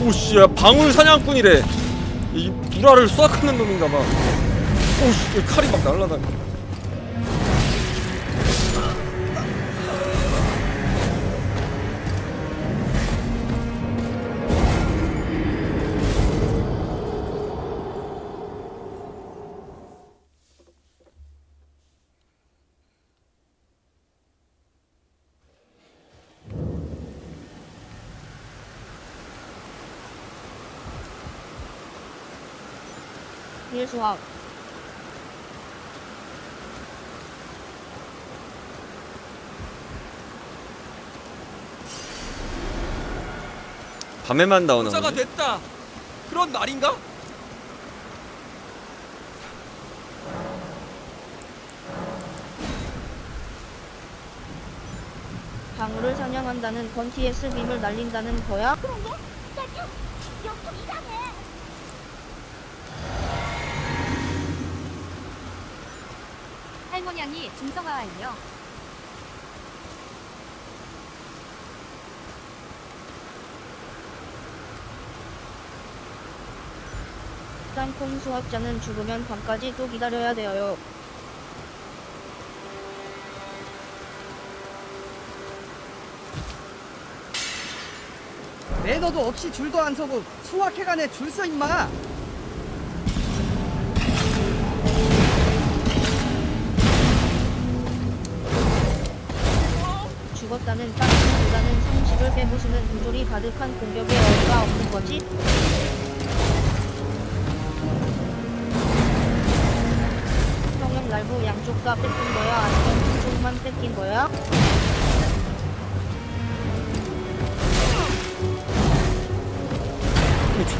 오씨야 방울 사냥꾼이래. 이 불화를 쏴가는 놈인가봐. 오씨 칼이 막 날라다니. 일수학. 밤에만 나오는 거지? 부자가 됐다. 그런 날인가? 강우를 사냥한다는 건 TS 빔을 날린다는 거야? 그런데? 나 좀 이상해. 할머니양이 중성화하여. 땅콩 수확자는 죽으면 밤까지 또 기다려야 돼요. 매너도 없이 줄도 안 서고 수확해간에 줄 서 임마. 죽었다는 땅콩보다는 상식을 깨부수는 구조리 가득한 공격에 어이가 없는 거지? 평형 날고 양쪽 다 뺏긴 거야? 아니면 한쪽만 뺏긴 거야?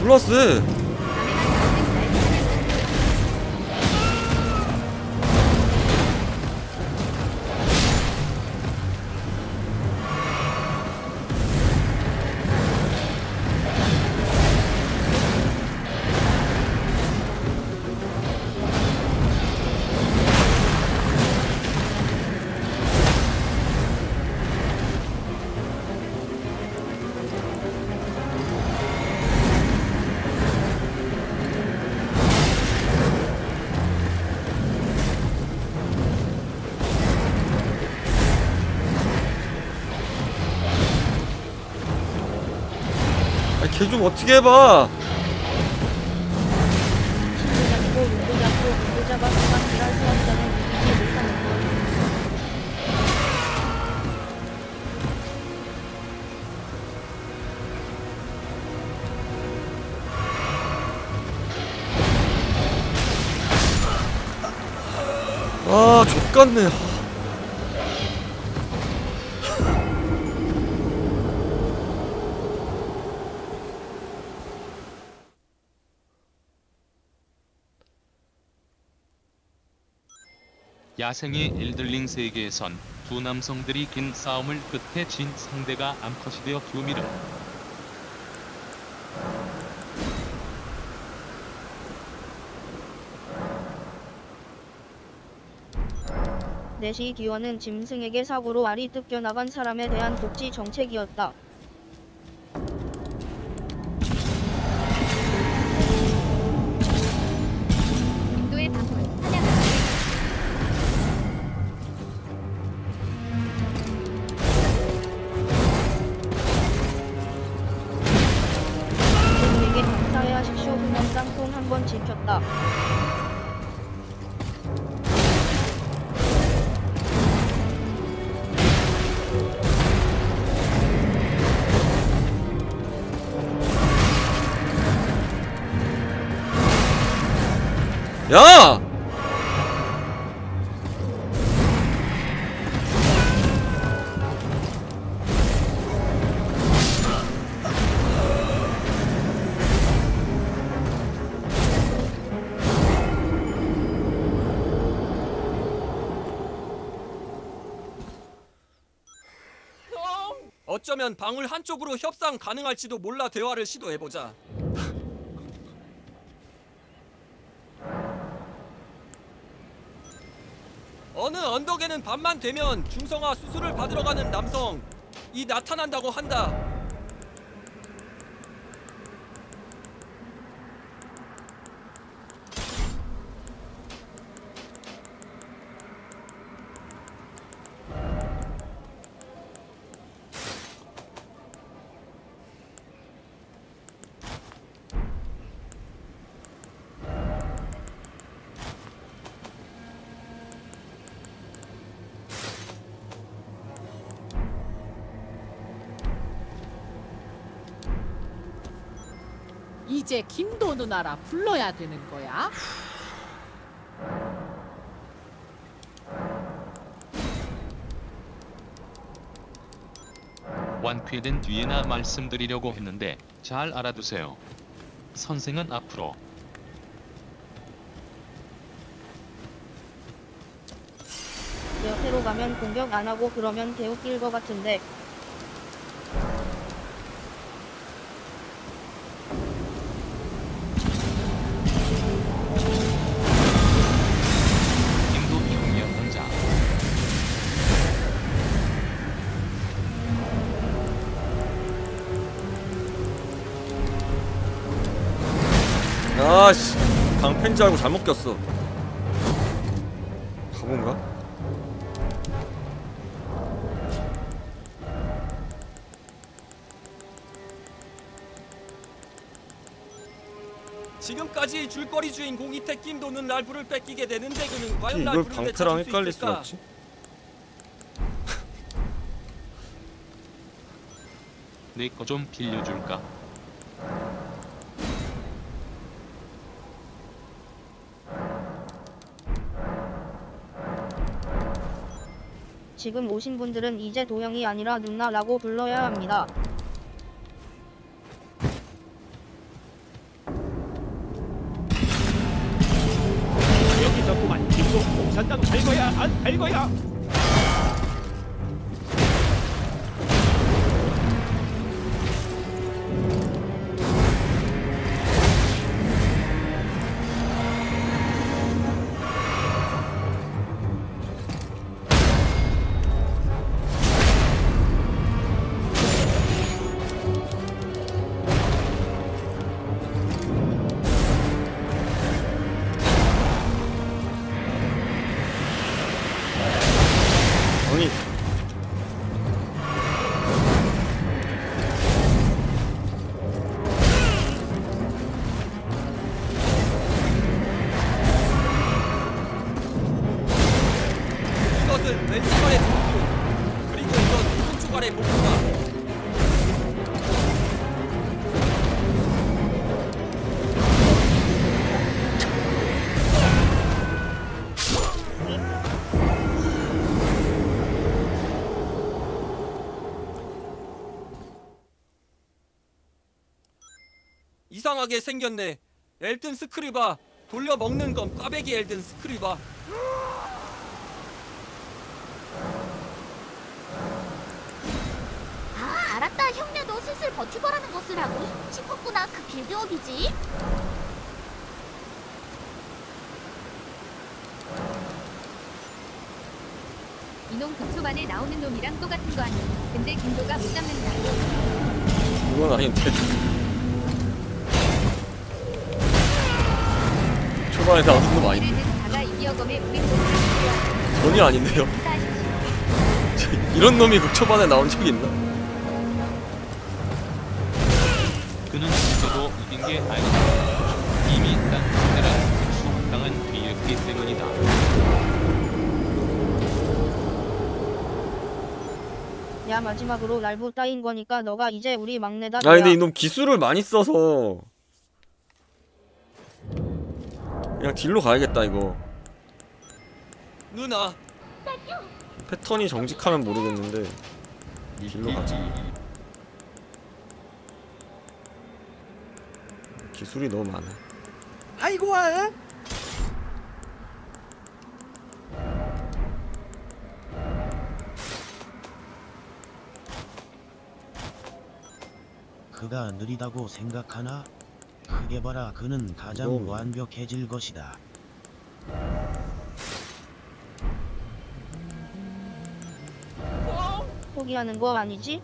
졸라 쎄. 걔 좀 어떻게 해봐. 아, 좆같네. 야생의 엘든링 세계에선 두 남성들이 긴 싸움을 끝에 진 상대가 암컷이 되어 규미를 내시 기원은 짐승에게 사고로 알이 뜯겨나간 사람에 대한 복지 정책이었다. 야! 어쩌면 방울 한쪽으로 협상 가능할지도 몰라. 대화를 시도해보자. 어느 언덕에는 밤만 되면 중성화 수술을 받으러 가는 남성이 나타난다고 한다. 이제 김도 누나라 불러야 되는 거야. 완쾌된 뒤에나 말씀드리려고 했는데 잘 알아두세요. 선생은 앞으로 옆으로 가면 공격 안 하고 그러면 개웃길 것 같은데. 아씨, 강패인 줄 알고 잘못 꼈어. 바본가? 지금까지 줄거리 주인공 이택기 도는 랄브를 뺏기게 되는데 그는 과연 이걸 방패랑 헷갈릴 수 없지? 내 거 좀 빌려줄까? 지금 오신 분들은 이제 도영이 아니라 누나라고 불러야 합니다. 여기 자꾸만 김도 공산당 달거야 안 달거야. 이상하게 생겼네. 엘든 스크리바 돌려 먹는 건 꽈배기 엘든 스크리바. 아, 알았다. 형네도 슬슬 버티버라는 것을 하고 싶었구나. 그 빌드업이지. 이놈 급소반에 나오는 놈이랑 똑같은 거 아니야. 근데 김도가 못 잡는다. 이건 아닌데. 초반에다 아픈 거 아닌데. 전혀 아닌데요. 이런 놈이 그 초반에 나온 적이 있나? 그는 저도 이긴 게 아니다. 이미 난 그들은 추악당한 뒤였기 때문이다. 야, 마지막으로 랄부 따인 거니까 너가 이제 우리 막내다. 아 근데 이놈 기술을 많이 써서. 그냥 딜로 가야겠다 이거. 누나 패턴이 정직하면 모르겠는데 딜로 가자. 기술이 너무 많아. 아이고 아. 그가 느리다고 생각하나? 크게 봐라. 그는 가장 완벽해질 것이다. 포기하는 거 아니지?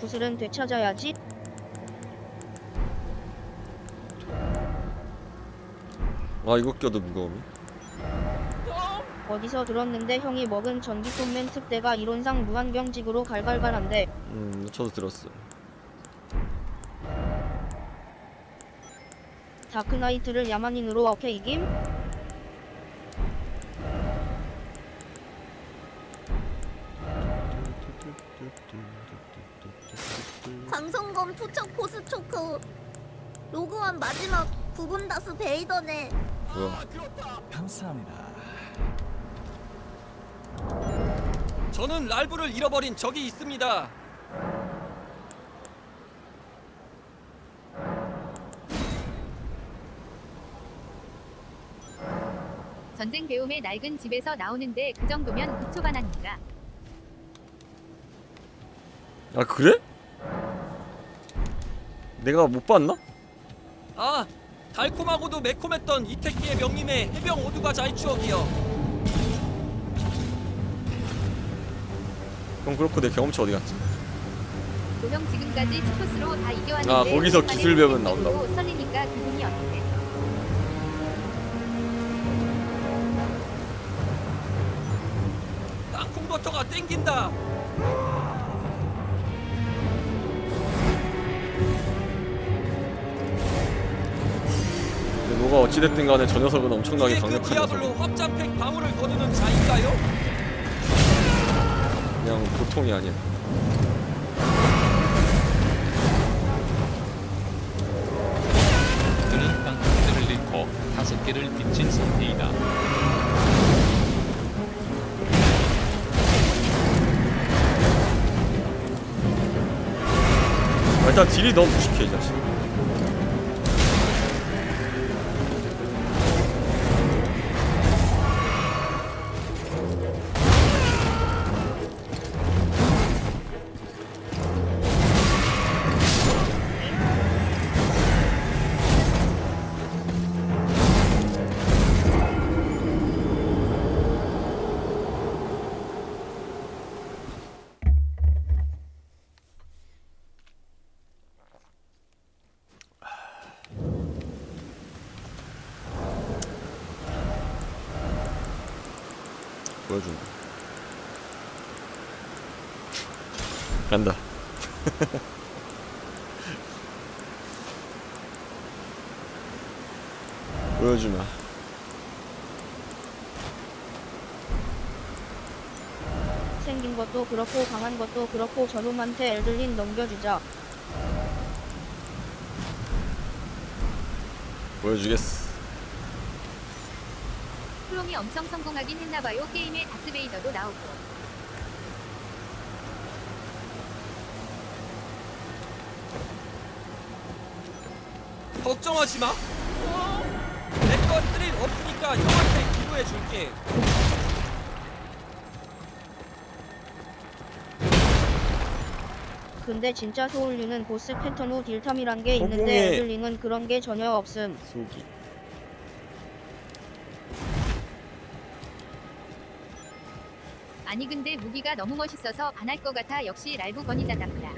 구슬은 되찾아야지. 아 이거 껴도 무거우면. 어디서 들었는데 형이 먹은 전기톱맨 특대가 이론상 무한병직으로 갈갈갈한데. 저도 들었어요. 다크나이트를 야만인으로 어깨 이김? 광선검 투척 포스 초크. 로그원 마지막 부분다수 베이더네. 뭐야? 감사합니다. 저는 랄브를 잃어버린 적이 있습니다. 전쟁 배움의 낡은 집에서 나오는데 그 정도면 극초반 아닙니까? 아 그래? 내가 못 봤나? 아 달콤하고도 매콤했던 이택기의 명림의 해병 오두과자의 추억이요. 그럼 그렇고 내 경험치 어디 갔지? 도형 지금까지 치코스로 다 이겨왔는데. 아 거기서 기술 배우면 나온다고. 설리니까 기분이 어때? 땅콩버터가 땡긴다. 뭐가 어찌됐든 간에 저 녀석은 엄청나게 강력한 녀석이에요. 확장팩 방어를 거두는 자인가요? 그냥 보통이 아니야. 그는 땅콩들을 잃고 5개를 빚진 상태이다. 일단 딜이 너무 무식해 이 자식. 간다. 보여주마. 생긴 것도 그렇고 강한 것도 그렇고 저놈한테 엘든링 넘겨주자. 보여주겠어. 프롬이 엄청 성공하긴 했나봐요. 게임에 다스베이더도 나오고. 걱정하지 마. 내 거 스릴 없으니까 형한테 기부해 줄게. 근데 진짜 소울류는 보스 패턴 후 딜탐이란 게 있는데 엘든링은 그런 게 전혀 없음. 속이. 아니 근데 무기가 너무 멋있어서 반할 것 같아. 역시 랄브 권위자답니다.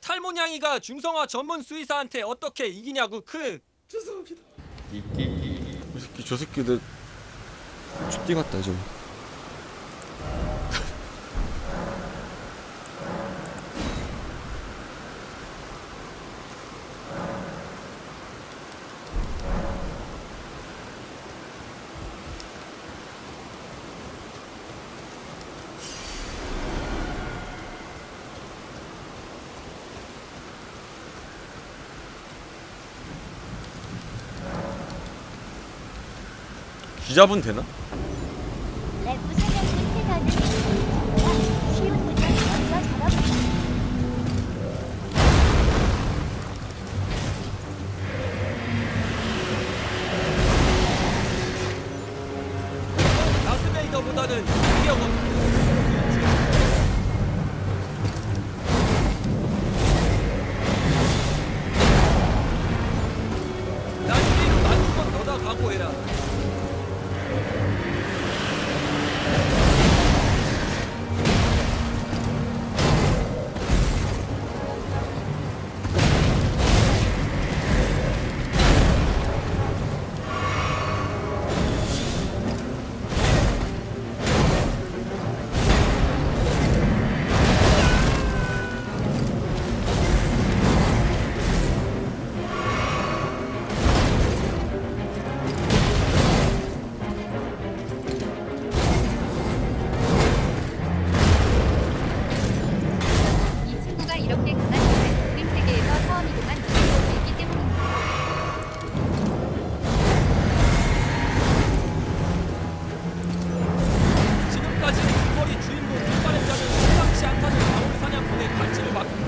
탈모냥이가 중성화 전문 수의사한테 어떻게 이기냐고. 크 죄송합니다. 저 새끼들 쥐띠 같다 좀. 기잡은 되나? 이렇게 강한 힘은 그림 세계에서 처음이고만 느끼고 있기 때문입니다. 지금까지는 이거리 주인공 뒷발했다는 심상치 않다는 아홉 사냥꾼의 갈치를 받고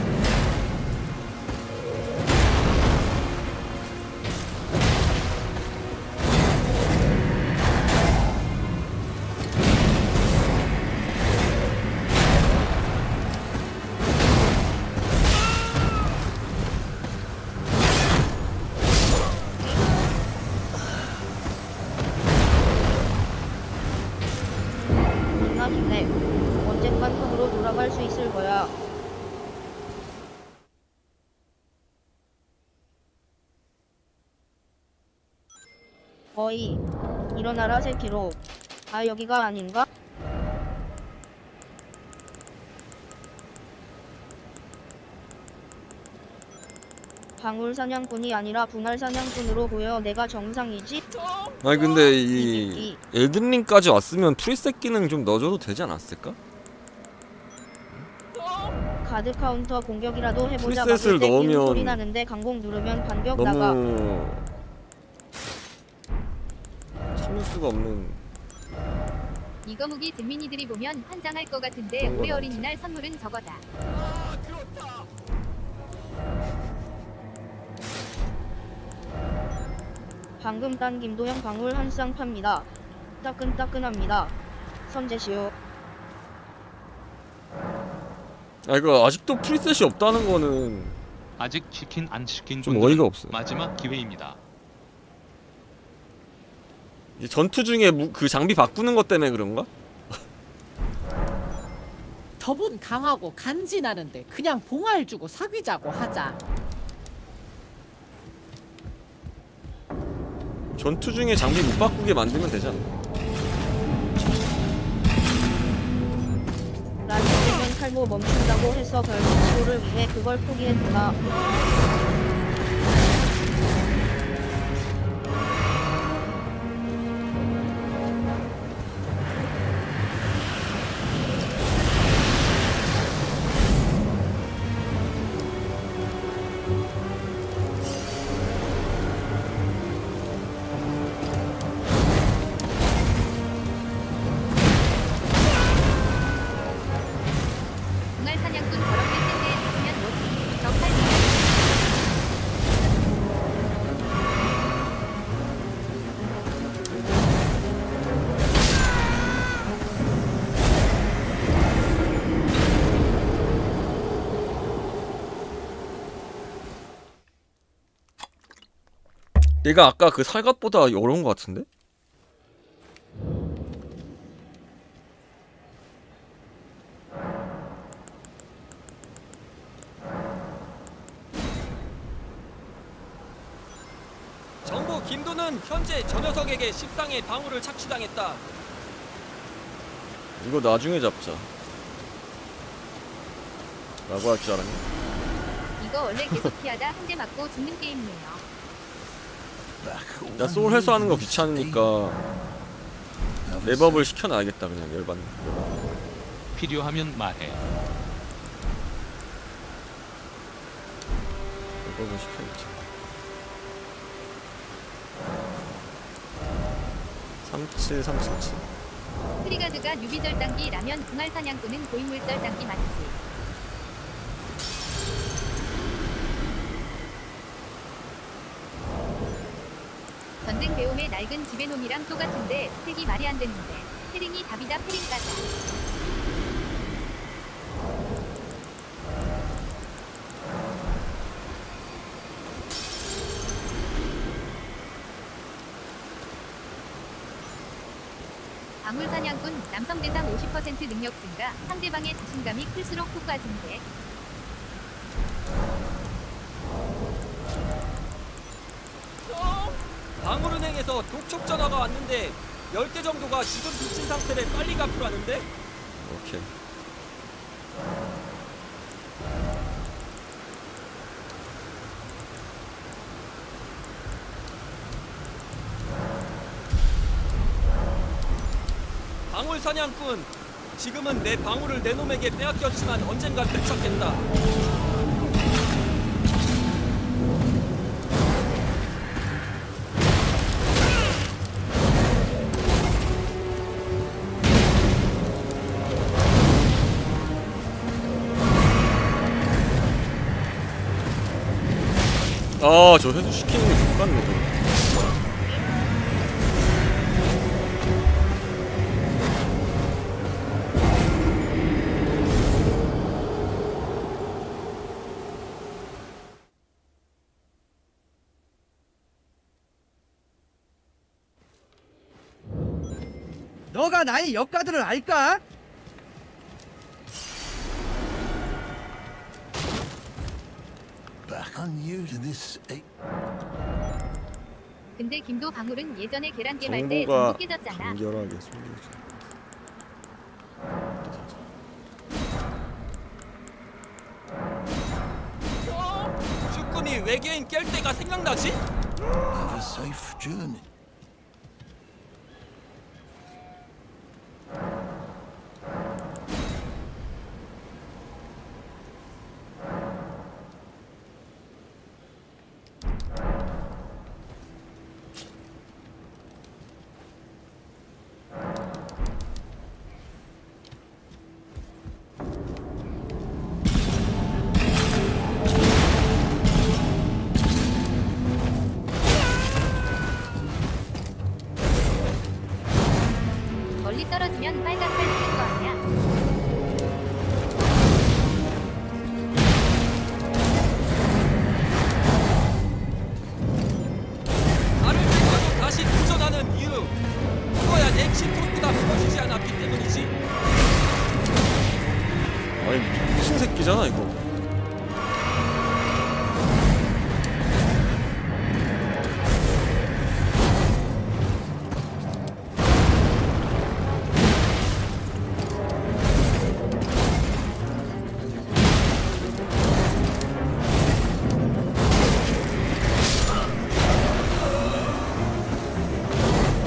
어이, 일어나라 새끼로. 아, 여기가 아닌가? 방울사냥꾼이 아니라 분할사냥꾼으로 보여. 내가 정상이지? 아니 근데 이 엘든링까지 왔으면 프리셋 기능 좀 넣어줘도 되지 않았을까? 가드 카운터 공격이라도 해보자. 프리셋을 넣으면 소리 나는데 강공 누르면 반격 너무... 나가. 참을 수가 없는. 이거 무기 잼민이들이 보면 환장할 것 같은데 우리 어린이날 선물은 저거다. 아, 그렇다. 방금 딴 김도형 방울 한 쌍 팝니다. 따끈따끈합니다. 선제시오. 아 이거 아직도 프리셋이 없다는 거는 아직 시킨 안 시킨 좀 어이가 없어요. 마지막 기회입니다. 전투 중에 그 장비 바꾸는 것 때문에 그런가? 저분 강하고 간지나는데 그냥 봉알 주고 사귀자고 하자. 전투 중에 장비 못 바꾸게 만들면 되지 않나? 라디오면 칼모 멈춘다고 해서 결국 치호를 위해 그걸 포기했구나. 얘가 아까 그 살갗보다 어려운 것 같은데? 정부 김도는 현재 저 녀석에게 10쌍의 방울을 착취당했다. 이거 나중에 잡자 라고 할 줄 알았네. 이거 원래 계속 피하다 한 대 맞고 죽는 게임이에요. 나 소울 회수하는 거 귀찮으니까 랩업을 시켜놔야겠다. 그냥 열받네. 필요하면 말해. 랩업을 시켜야겠지. 3737 트리가드가 유비절단기라면 궁활사냥꾼은 고인물절단기 맞지. 전쟁 배움의 낡은 지배놈이랑 똑같은데 스택이 말이 안 되는데 페링이 답이다. 페링 가자. 방울사냥꾼 남성 대상 50% 능력 증가. 상대방의 자신감이 클수록 효과진데. 방울은행에서 독촉 전화가 왔는데 10개 정도가 지금 미친 상태를 빨리 갚으라는데? 오케이. 방울사냥꾼, 지금은 내 방울을 내 놈에게 빼앗겼지만 언젠가 되찾겠다. 아, 저 회수 시키는 게 못 가는 거죠. 너가 나의 역가들을 알까? 근데 김도 방울은 예전에 계란계 말 때 행복해졌잖아. 간결하게 숨겨져. 주꾼이 외계인 깰 때가 생각나지? Have a safe journey.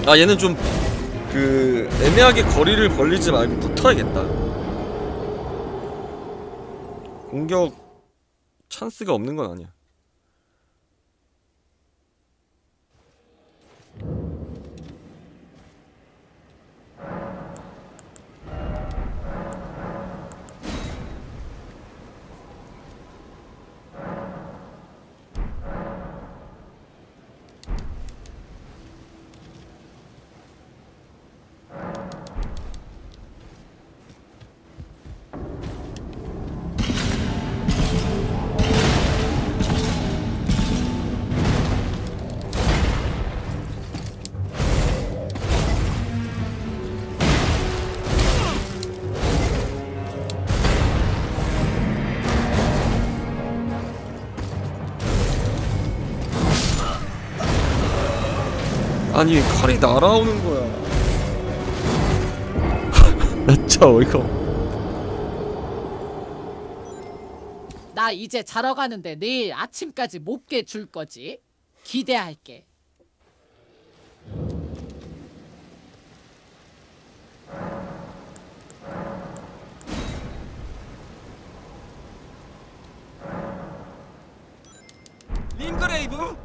아, 얘는 좀 그 애매하게 거리를 벌리지 말고 붙어야겠다. 공격 찬스가 없는 건 아니야. 아니, 칼이 날아오는 거야. 나 진짜 어이가. 나 이제 자러 가는데 내일 아침까지 못 깨 줄 거지? 기대할게. 링그레이브?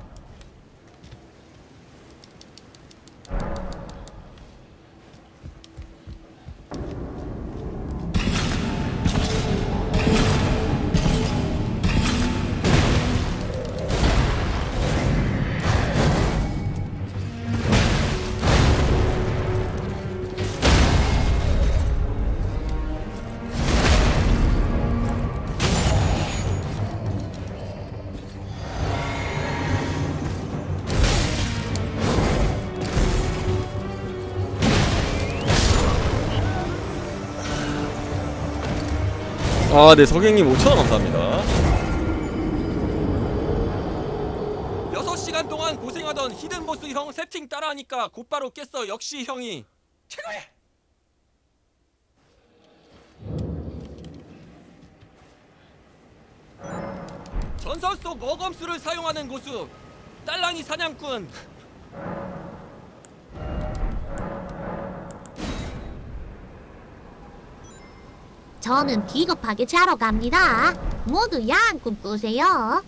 아, 네, 석영님 5,000원 감사합니다. 6시간 동안 고생하던 히든보스 형 세팅 따라하니까 곧바로 깼어. 역시 형이 최고야! 전설 속 어검수를 사용하는 고수 딸랑이 사냥꾼. 저는 기겁하게 자러 갑니다. 모두 야한 꿈 꾸세요.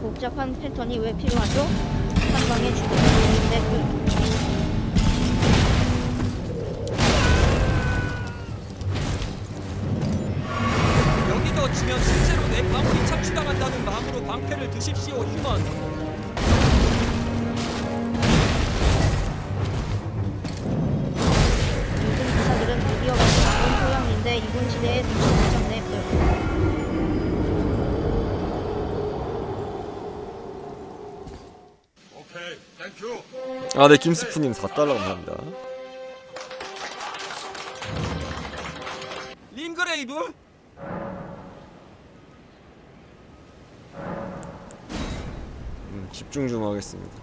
복잡한 패턴이 왜 필요하죠? 한 방에 죽어버리는 내 꿈. 제 2군 지대의 중심을 점령했고요. 아, 네, 김스프님 4달러 감사합니다. 링그레이브? 집중 좀 하겠습니다.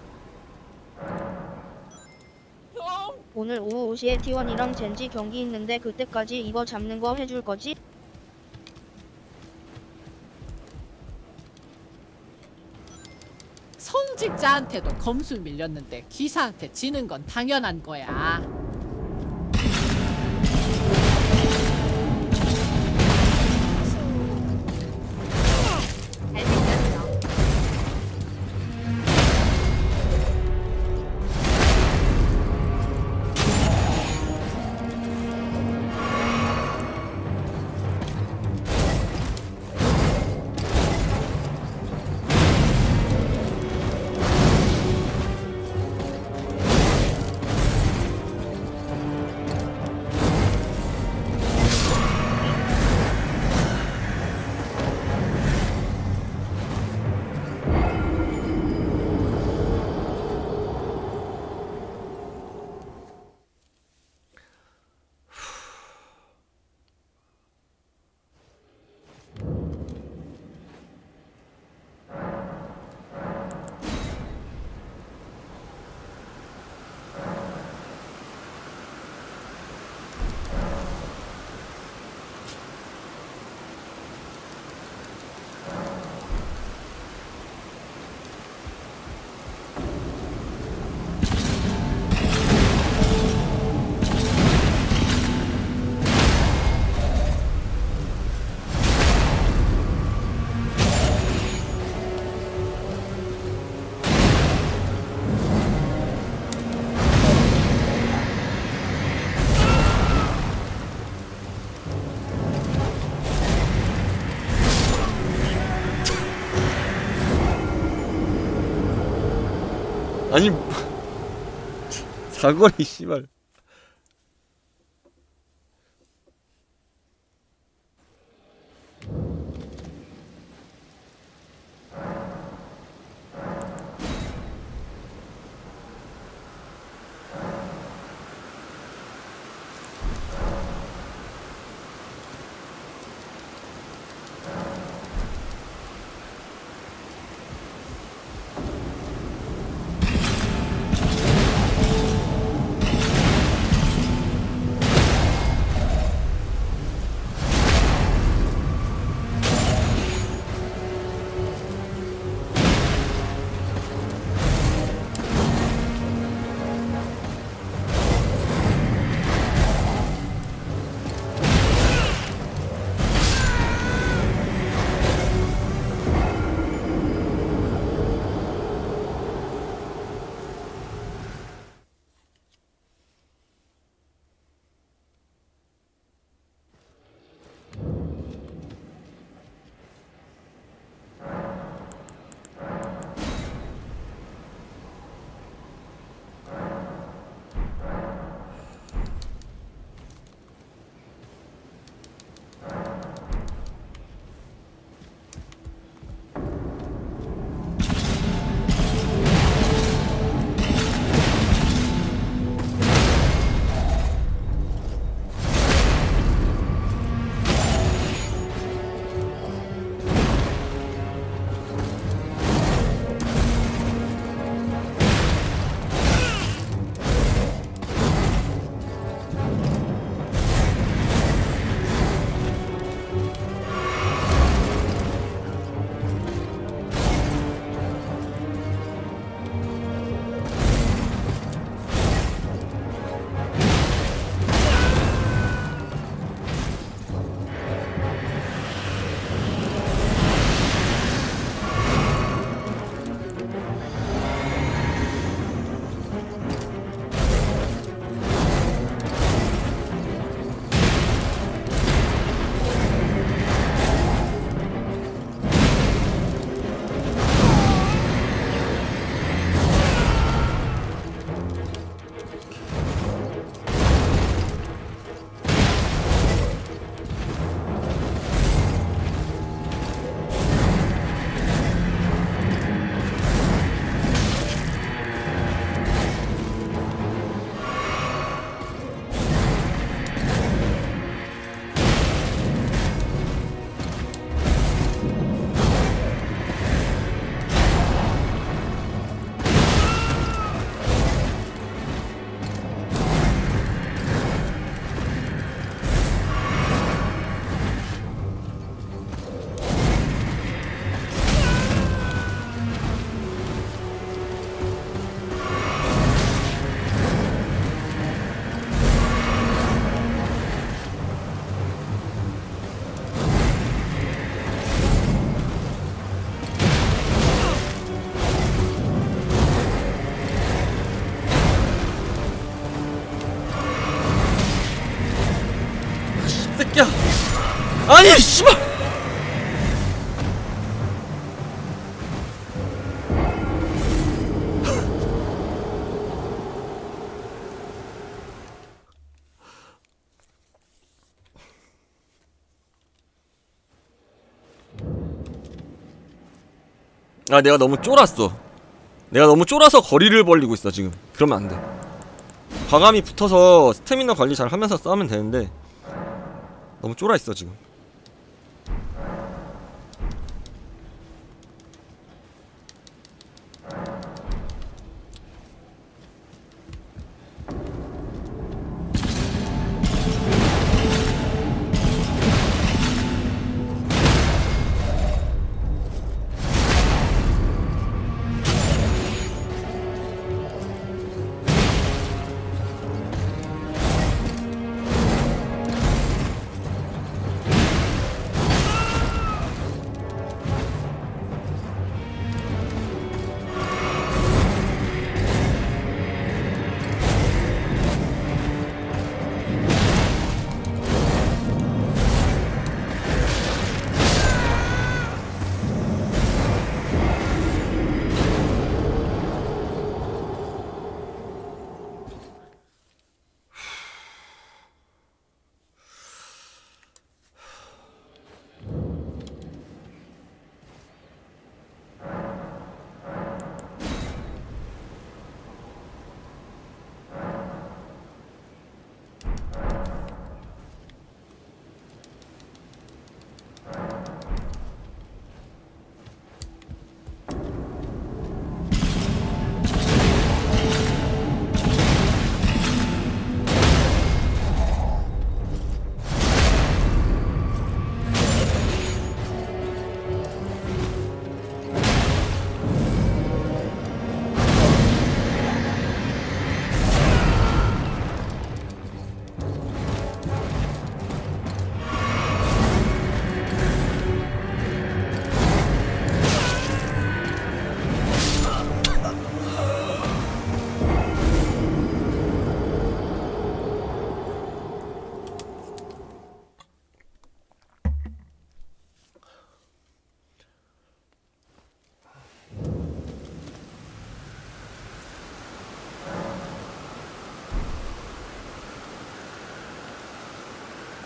오늘 오후 5시에 T1이랑 젠지 경기 있는데 그때까지 이거 잡는 거 해줄 거지? 성직자한테도 검술 밀렸는데 기사한테 지는 건 당연한 거야. 아니 사거리 씨발 새끼야. 아니 씨발. 아, 내가 너무 쫄았어. 내가 너무 쫄아서 거리를 벌리고 있어 지금. 그러면 안 돼. 과감히 붙어서 스태미나 관리 잘 하면서 싸우면 되는데 너무 쫄아있어 지금.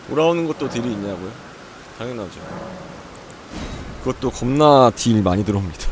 돌아오는 것도 딜이 있냐고요? 당연하죠. 그것도 겁나 딜 많이 들어옵니다.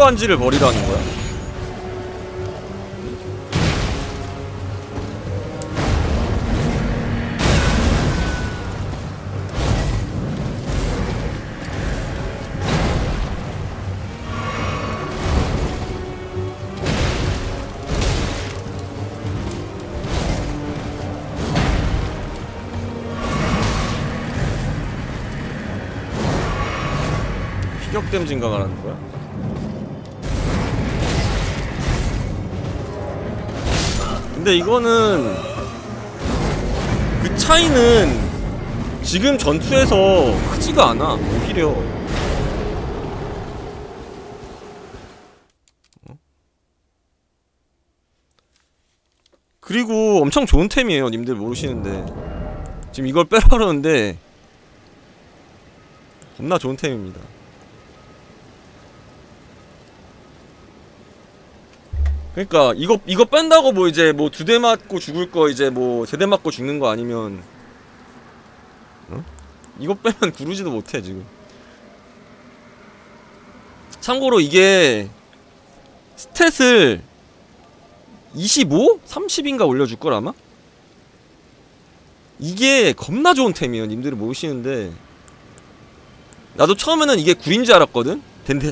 반지를 버리라는 거야. 추격 댐 증강을 하는 거야? 근데 이거는 그 차이는 지금 전투에서 크지가 않아. 오히려 그리고 엄청 좋은 템이에요. 님들 모르시는데 지금 이걸 빼라 그러는데 겁나 좋은 템입니다. 그니까 이거 뺀다고 뭐 이제 뭐 2대 맞고 죽을 거 이제 뭐 3대 맞고 죽는 거 아니면 응? 이거 빼면 구르지도 못해 지금. 참고로 이게 스탯을 25? 30인가 올려줄걸 아마? 이게 겁나 좋은 템이에요. 님들이 모르시는데 나도 처음에는 이게 9인지 알았거든?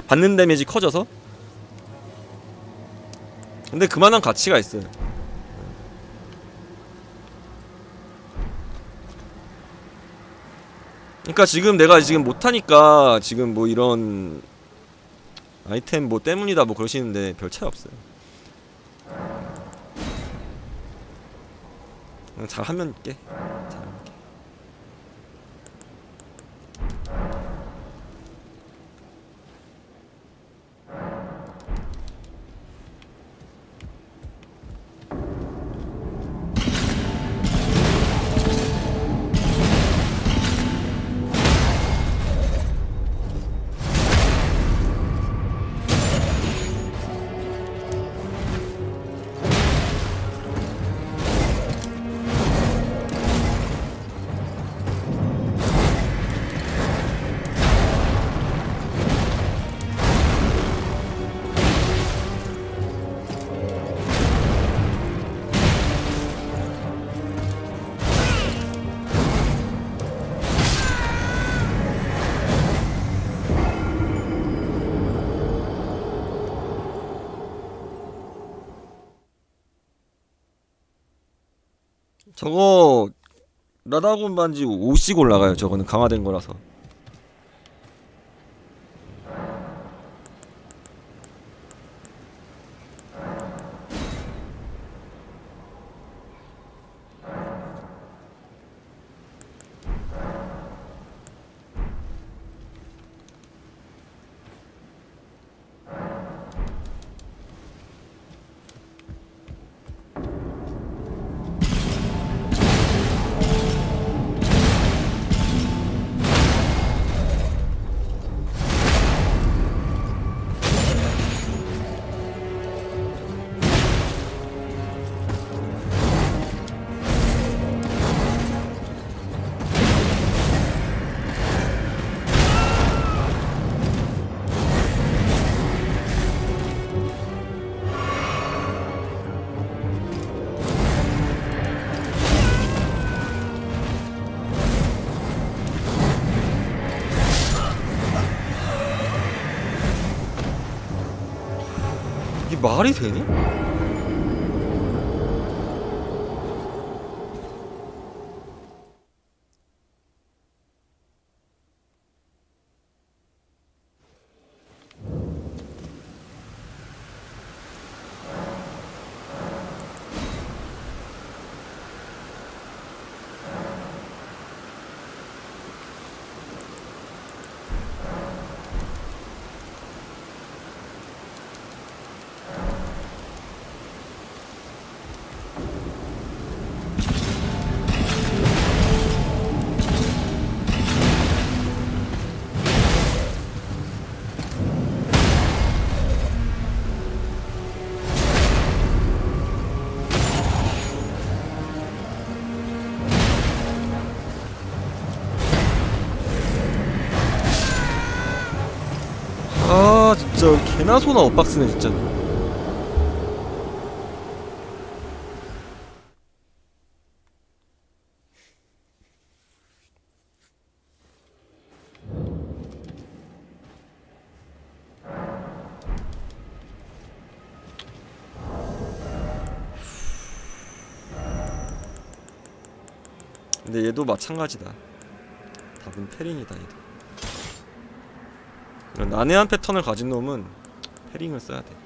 받는 데미지 커져서. 근데 그만한 가치가 있어요. 그니까 지금 내가 지금 못하니까 지금 뭐 이런 아이템 뭐 때문이다 뭐 그러시는데 별 차이 없어요. 잘하면 깨. 잘하면 깨. 저거 라다군 반지 5씩 올라가요. 저거는 강화된 거라서. 말이 되니? 진짜 개나 소나 엇박스네 진짜. 근데 얘도 마찬가지다. 답은 페린이다 얘도. 이런 난해한 패턴을 가진 놈은 패링을 써야 돼.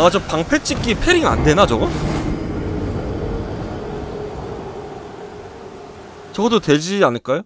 아, 저 방패 찍기 패링 안 되나 저거? 저것도 되지 않을까요?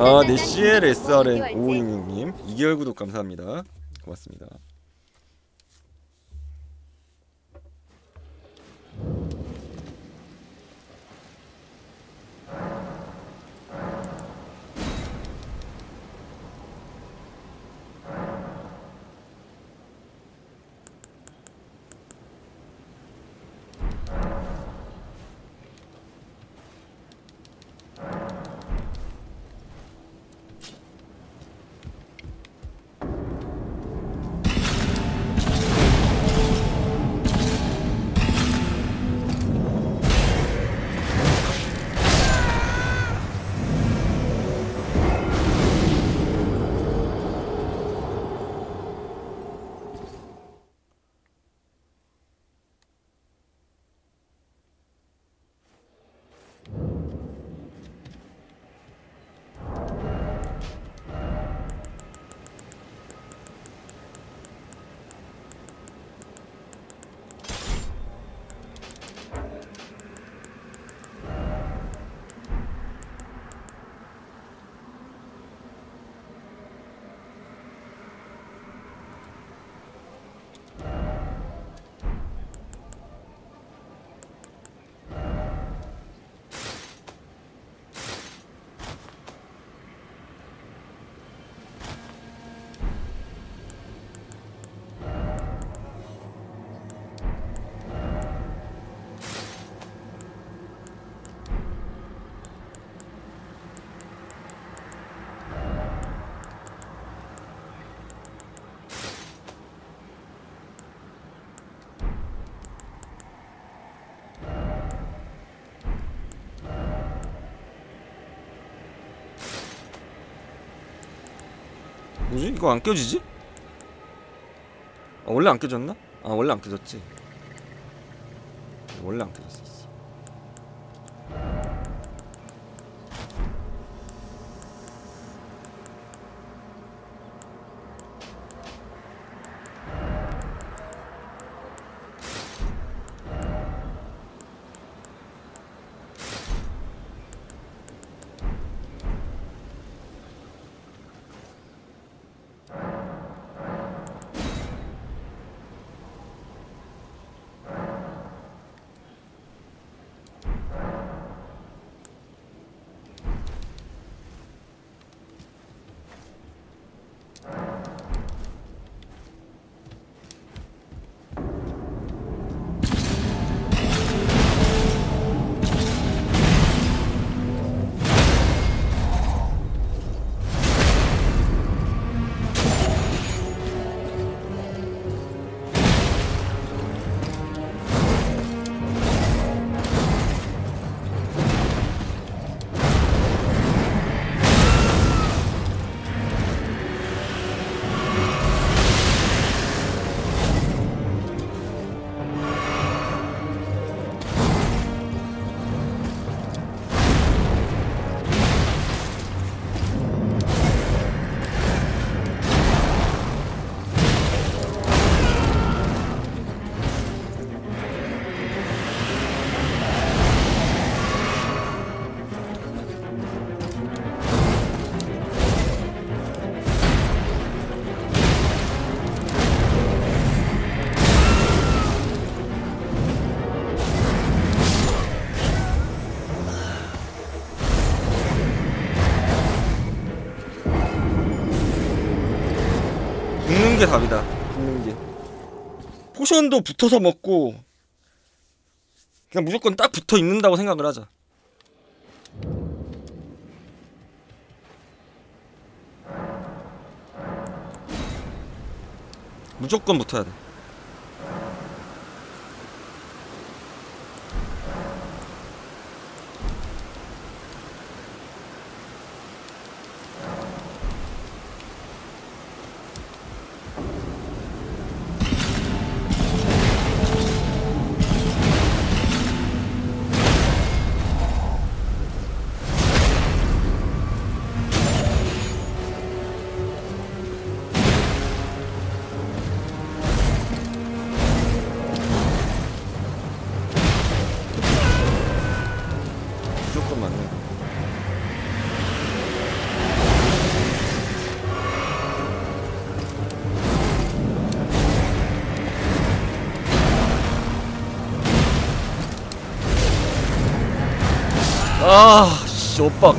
아, 네, CLSRN566님 2개월 구독 감사합니다. 고맙습니다. 뭐지? 이거 안 껴지지? 아, 원래 안 껴졌나? 아, 원래 안 껴졌지. 원래 안 껴졌어. 게 답이다. 붙는 게. 포션도 붙어서 먹고 그냥 무조건 딱 붙어 있는다고 생각을 하자. 무조건 붙어야 돼. 아, 씨, 오빠.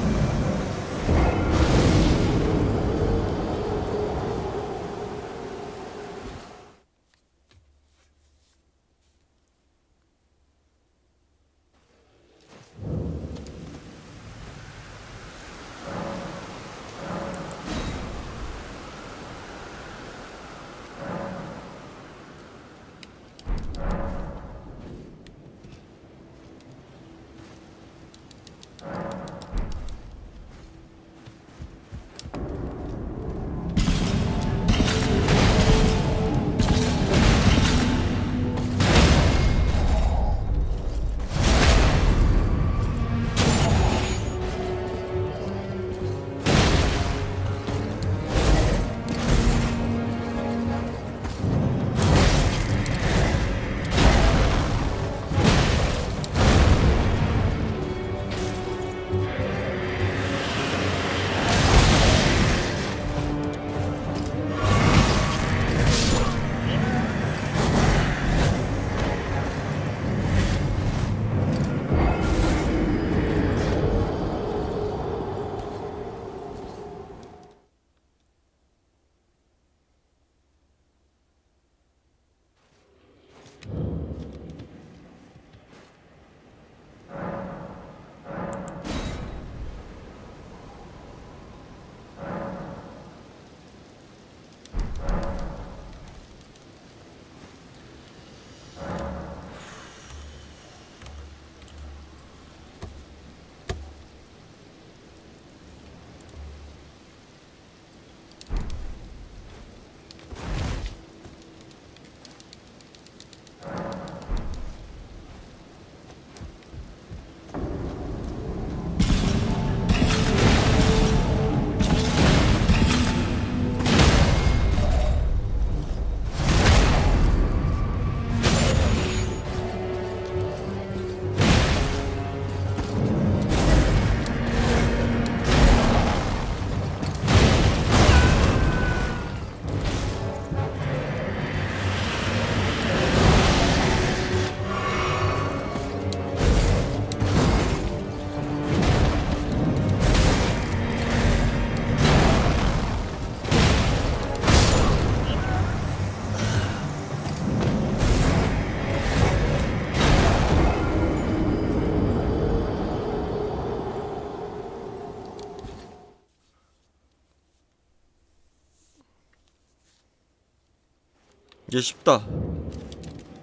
얘 쉽다.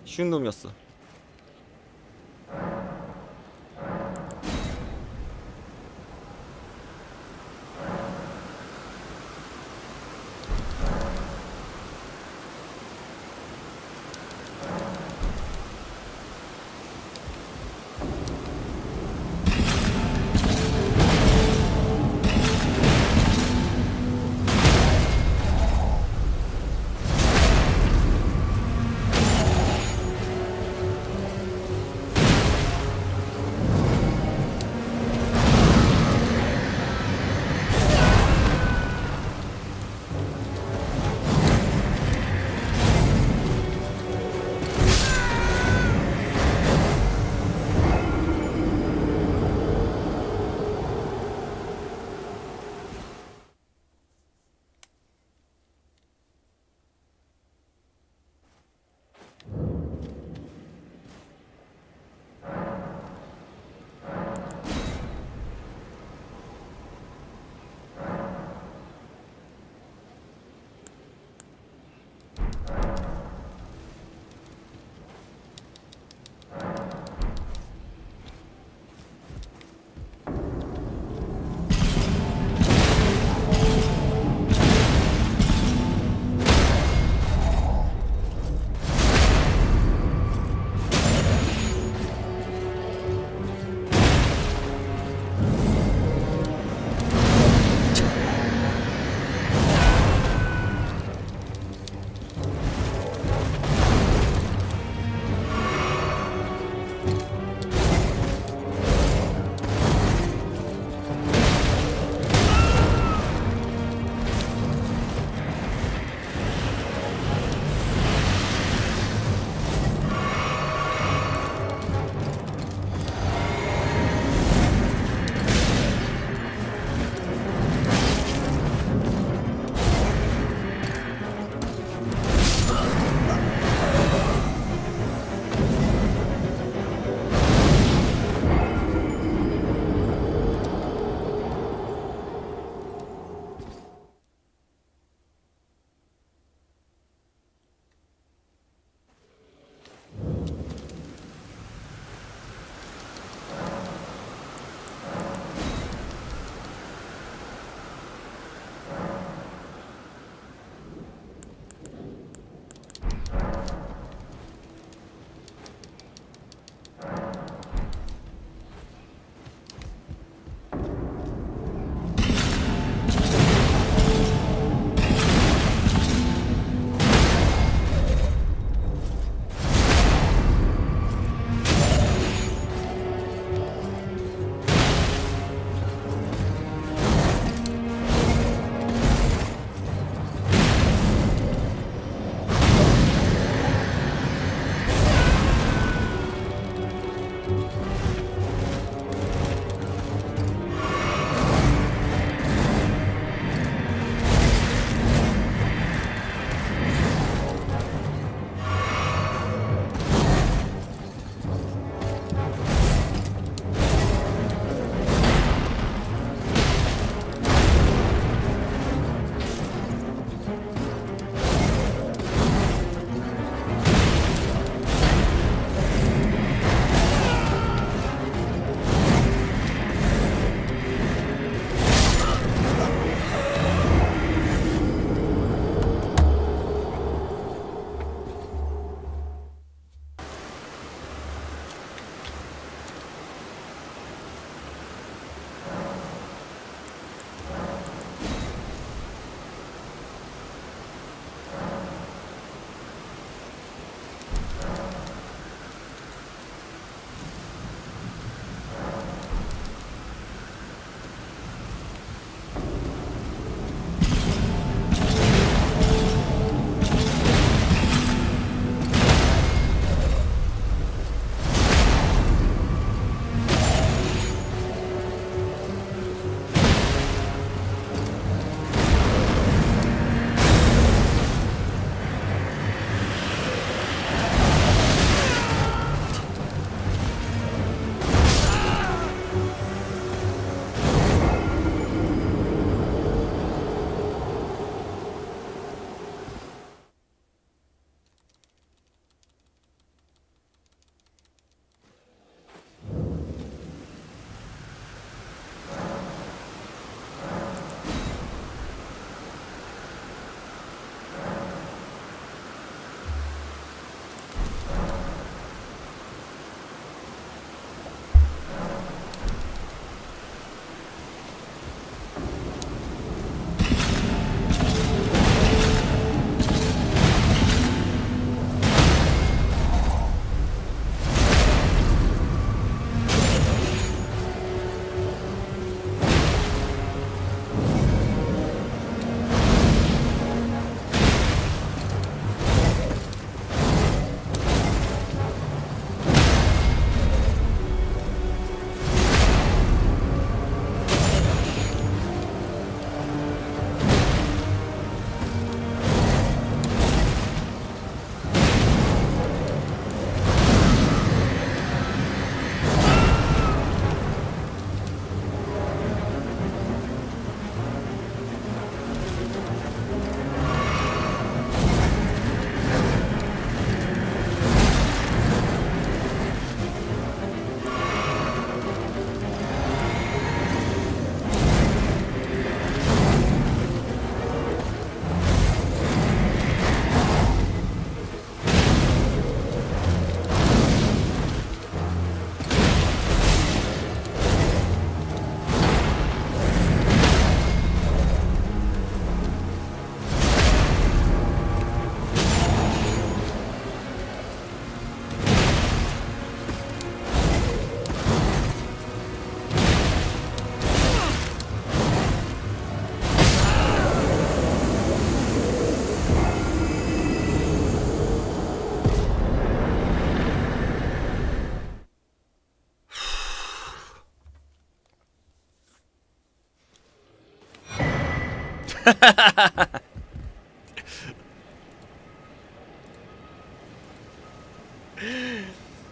쉬운 놈이었어.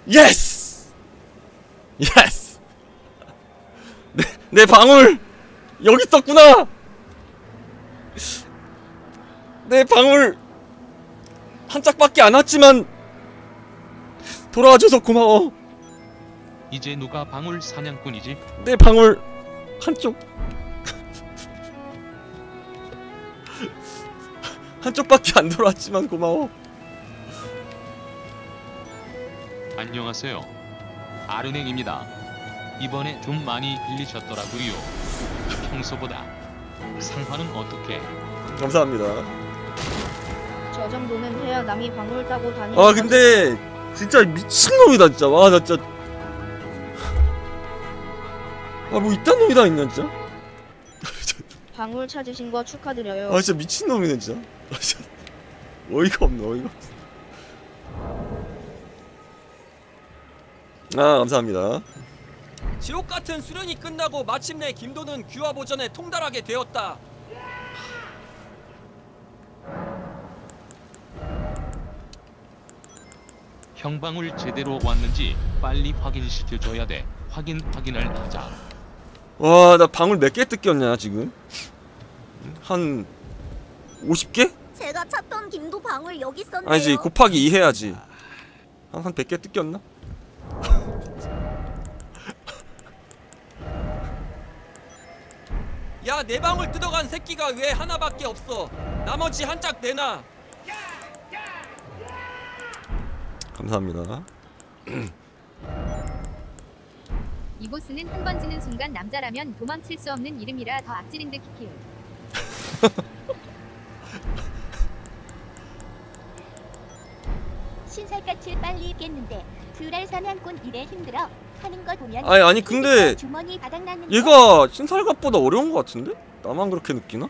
예스! 예스! 내 방울! 여기 있었구나! 내 방울! 한 짝밖에 안 왔지만 돌아와줘서 고마워. 이제 누가 방울 사냥꾼이지? 내 방울 한쪽 한쪽밖에 안 돌아왔지만 고마워. 안녕하세요, 아른행입니다. 이번에 좀 많이 빌리셨더라구요. 평소보다 상황은 어떻게? 감사합니다. 저 정도는 해야 남이 방울 따고 다니는. 아 근데 진짜 미친놈이다 진짜. 와 나 진짜 아 뭐 이딴 놈이 다 있나 진짜. 방울 찾으신 거 축하드려요. 아 진짜 미친놈이네 진짜. 아 진짜 어이가 없네. 어이가 없어. 아 감사합니다. 지옥같은 수련이 끝나고 마침내 김도는 귀화보전에 통달하게 되었다. 형방울 제대로 왔는지 빨리 확인시켜줘야 돼. 확인을 하자. 와 나 방울 몇 개 뜯겼냐 지금? 한 50개? 제가 찾던 김도 방울 여기 있었네요. 아니지 곱하기 2 해야지. 한 100개 뜯겼나? 야 내 방울 뜯어간 새끼가 왜 하나밖에 없어? 나머지 한 짝 내놔. 감사합니다. 이 보스는 한 번 지는 순간 남자라면 도망칠 수 없는 이름이라 더 악질인 듯 키키요. 신살갗을 빨리 입겠는데 드랄 사냥꾼 이래 힘들어 하는 거 보면. 아니 근데 얘가 신살갓보다 어려운 거 같은데? 나만 그렇게 느끼나?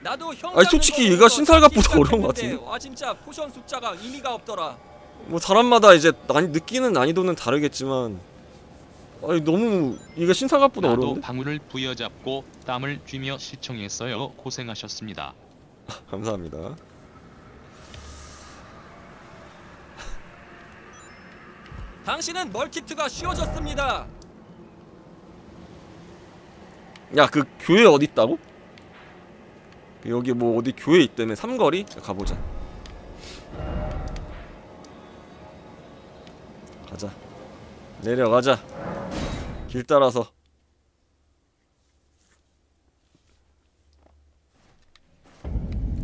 나도 아니 솔직히 얘가 신살갓보다 어려운 거 같은데. 와 진짜 포션 숫자가 의미가 없더라. 뭐 사람마다 이제 느끼는 난이도는 다르겠지만 아니 너무 얘가 신살갓보다 어려운데? 나도 방울을 부여잡고 땀을 쥐며 시청했어요. 고생하셨습니다. 감사합니다. 당신은 멀티트가 쉬워졌습니다. 야 그 교회 어디 있다고? 여기 뭐 어디 교회 있다며. 삼거리? 가보자. 가자. 내려가자. 길 따라서.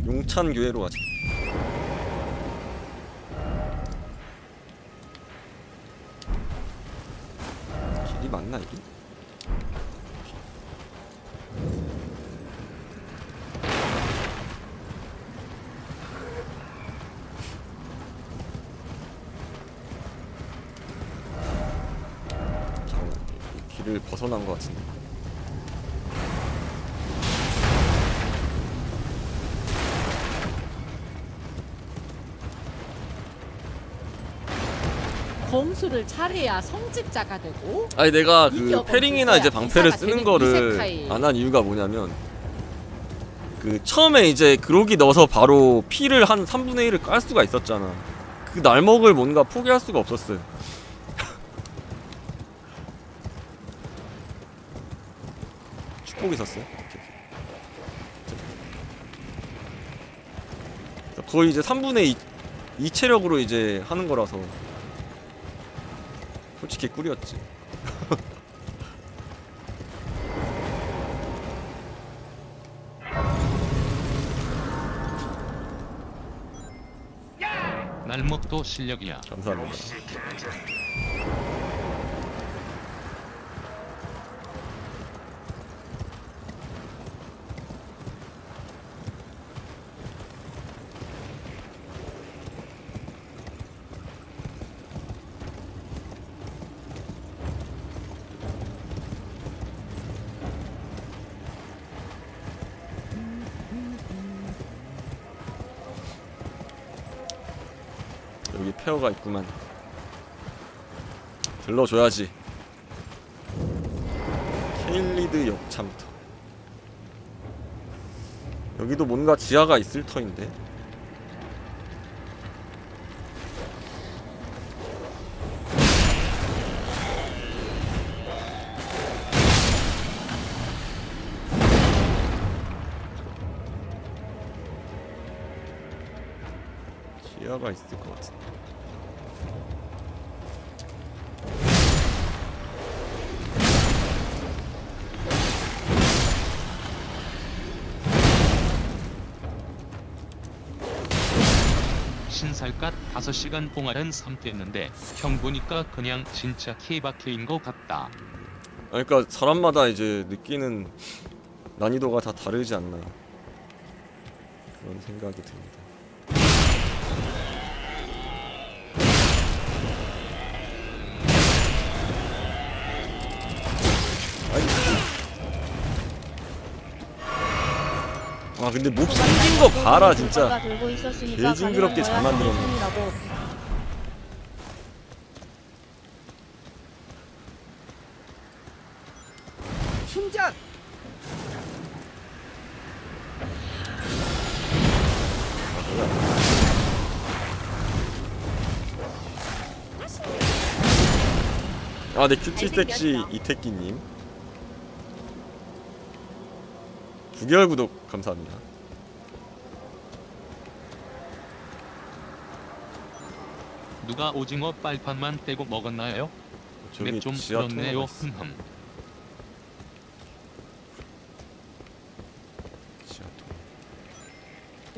용찬 교회로 가자. 길이 맞나 이게? 길을 벗어난 것 같은데. 검수를 잘해야 성직자가 되고. 아니 내가 그 패링이나 이제 방패를 쓰는 거를 안 한 이유가 뭐냐면 그 처음에 이제 그로기 넣어서 바로 피를 한 3분의 1을 깔 수가 있었잖아. 그 날먹을 뭔가 포기할 수가 없었어요. 축복이 샀어요. 거의 이제 3분의 2 체력으로 이제 하는 거라서 솔직히 꿀이었지. 날먹도 실력이야. 감사합니다. 페어가 있구만. 들러줘야지. 케일리드 역참터. 여기도 뭔가 지하가 있을 터인데. 지하가 있을 것 같은데. 살갗 5시간 봉알은 3대였는데 형 보니까 그냥 진짜 케이바케인 것 같다. 그러니까 사람마다 이제 느끼는 난이도가 다 다르지 않나 그런 생각이 듭니다. 아 근데 몹 생긴 거 봐라 진짜. 개 징그럽게 잘 만들었네. 충전. 아 네 큐티섹시 이택기님 9개월 구독 감사합니다. 누가 오징어 빨판만 떼고 먹었나요? 맵 좀 그렇네요. 흠흠.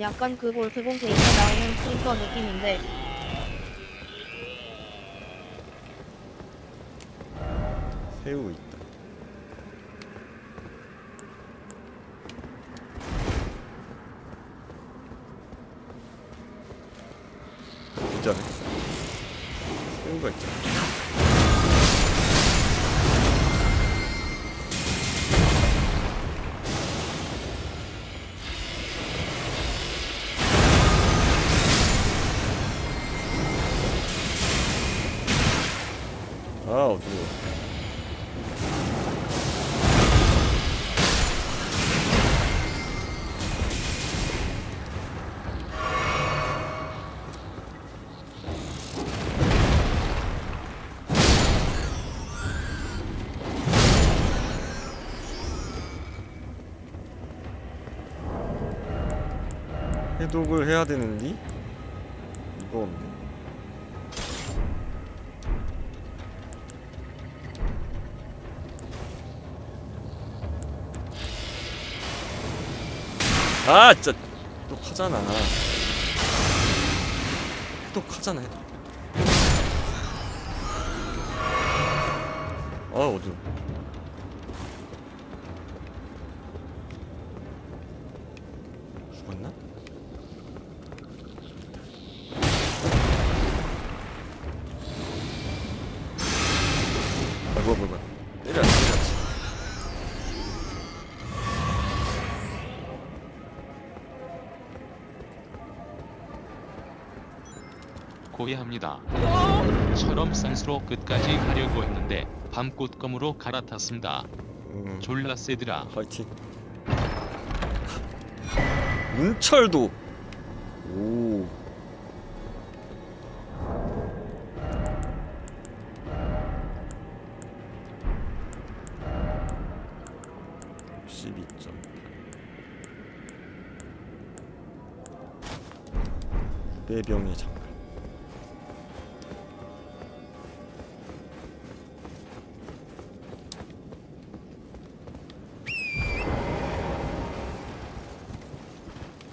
약간 그 볼트공 데이터 나오는 프린터 느낌인데. 새우 있다. 새우가 있잖아. 아 어두워. 해독을 해야 되는디? 이거 없네. 아 진짜 해독하잖아. 해독하잖아. 해독. 아 어디로? 죽었나? 뭐야 때려야지. 고해합니다. 처럼 쌍수로 끝까지 가려고 했는데 밤꽃검으로 갈아탔습니다. 졸라 세드라. 화이팅. 문철도. 오. 대병의 장관.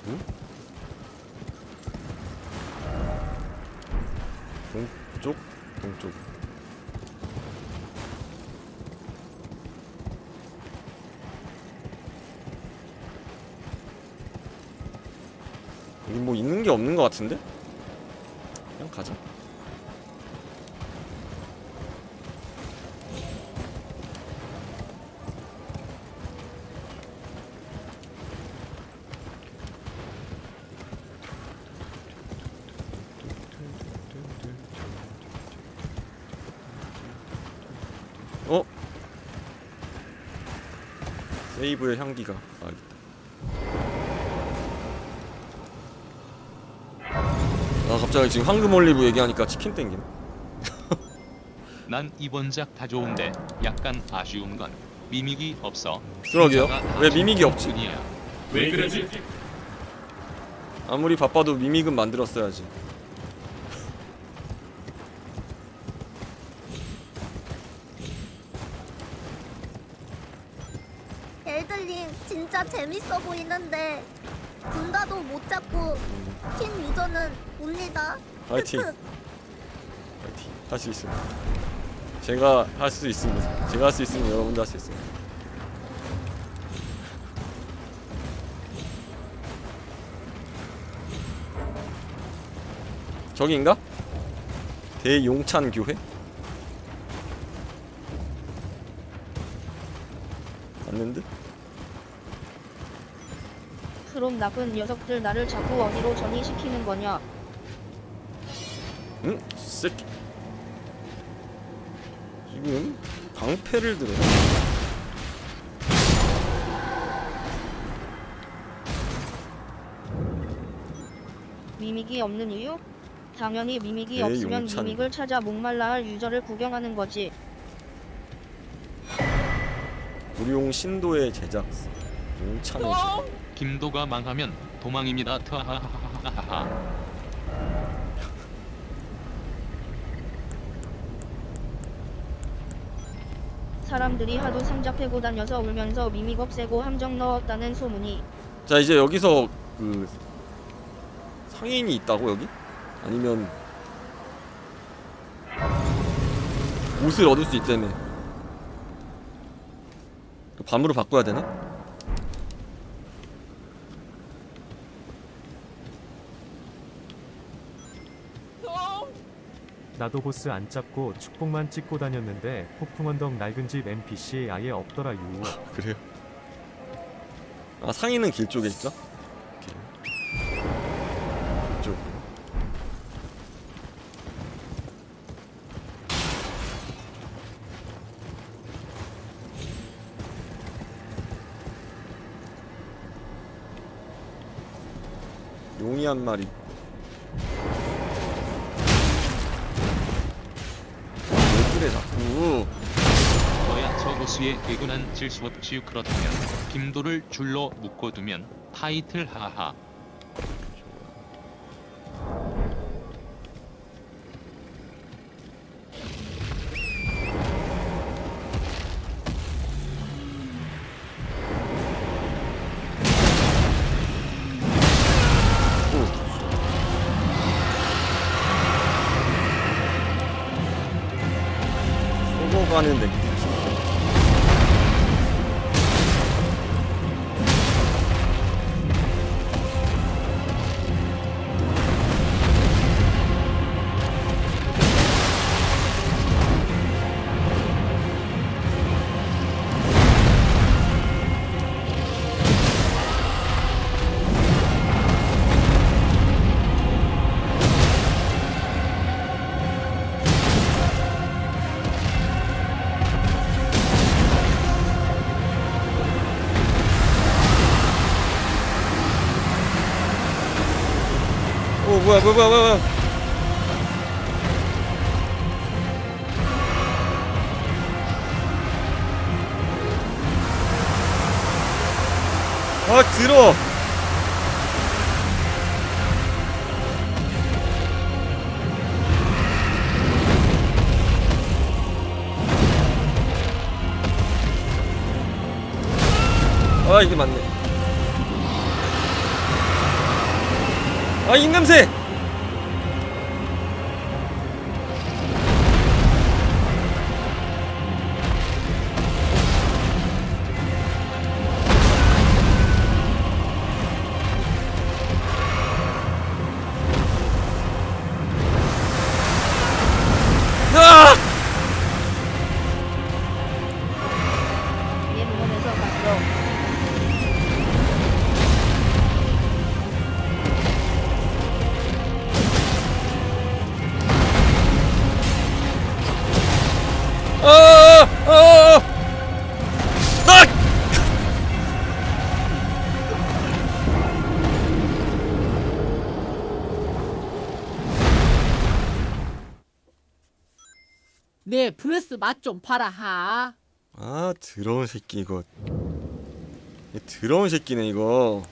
응? 동쪽? 동쪽. 여기 뭐 있는 게 없는 것 같은데? 가자. 어? 세이브의 향기가 나겠다. 갑자기 지금 황금 올리브 얘기하니까 치킨 땡기네. 난 이번 작 다 좋은데 약간 아쉬운 건 미믹이 없어. 그러게요. 왜 미믹이 없지? 왜 그러지? 아무리 바빠도 미믹은 만들었어야지. 엘든링 진짜 재밌어 보이는데 군다도 못 잡고 팀 유저는 옵니다. 파이팅. 파이팅. 할 수 있습니다. 제가 할 수 있습니다. 제가 할 수 있으면 여러분도 할 수 있습니다. 저기인가? 대용찬 교회? 맞는데? 그럼 나쁜 녀석들 나를 자꾸 어디로 전이시키는 거냐? 응? 새끼. 지금 방패를 들어. 미믹이 없는 이유? 당연히 미믹이 없으면 용찬. 미믹을 찾아 목말라 할 유저를 구경하는 거지. 구룡 신도의 제작. 용찬 오신. 김도가 망하면 도망입니다. 트하하하하하하. 사람들이 하도 상자 패고 다녀서 울면서 미믹 없애고 함정 넣었다는 소문이. 자 이제 여기서 그 상인이 있다고 여기? 아니면 옷을 얻을 수 있다며. 밤으로 바꿔야 되나? 나도 보스 안 잡고 축복만 찍고 다녔는데 폭풍 언덕 낡은 집 NPC 아예 없더라 유. 그래요? 아 상인은 길 쪽에 있죠? 이쪽. 용이 한 마리. 너야 저 보스의 개군한 질수 없지. 그렇다면 김도를 줄로 묶어두면 타이틀 하하. 하는데 뭐야. 아 들어. 아 이게 맞네. 아 입냄새. 브레스 맛 좀 봐라 하. 아 더러운 새끼 이거. 더러운 새끼네 이거.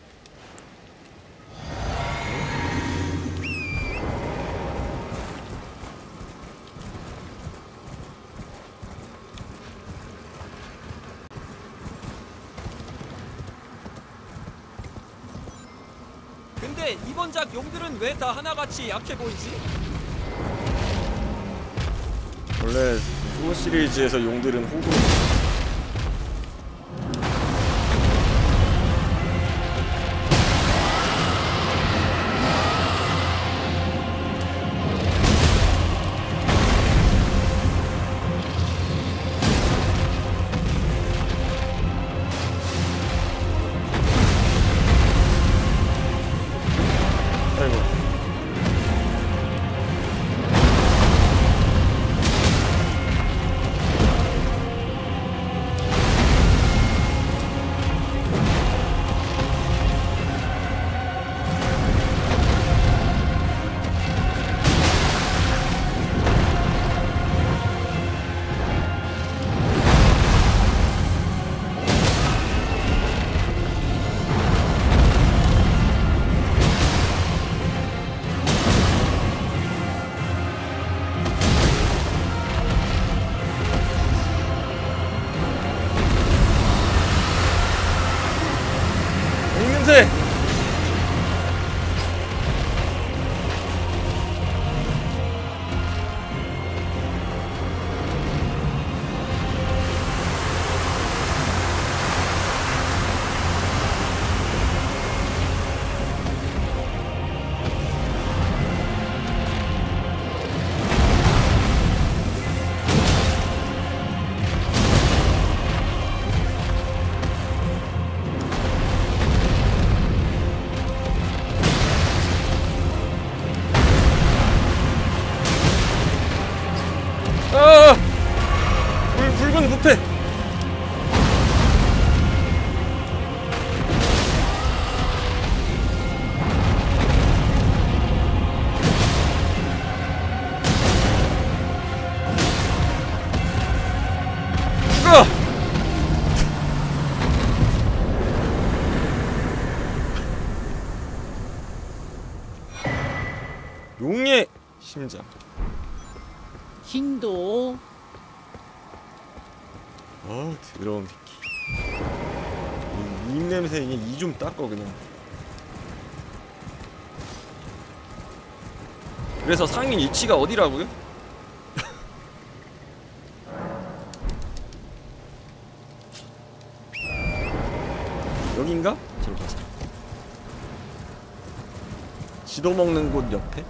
근데 이번 작 용들은 왜 다 하나같이 약해 보이지? 원래 소 시리즈에서 용들은 호구. 용의 심장. 김도. 아 더러운 새끼. 입냄새 이게 이 좀 닦어 그냥. 그래서 상인 위치가 어디라고요? 여긴가? 저로 가자. 지도 먹는 곳 옆에?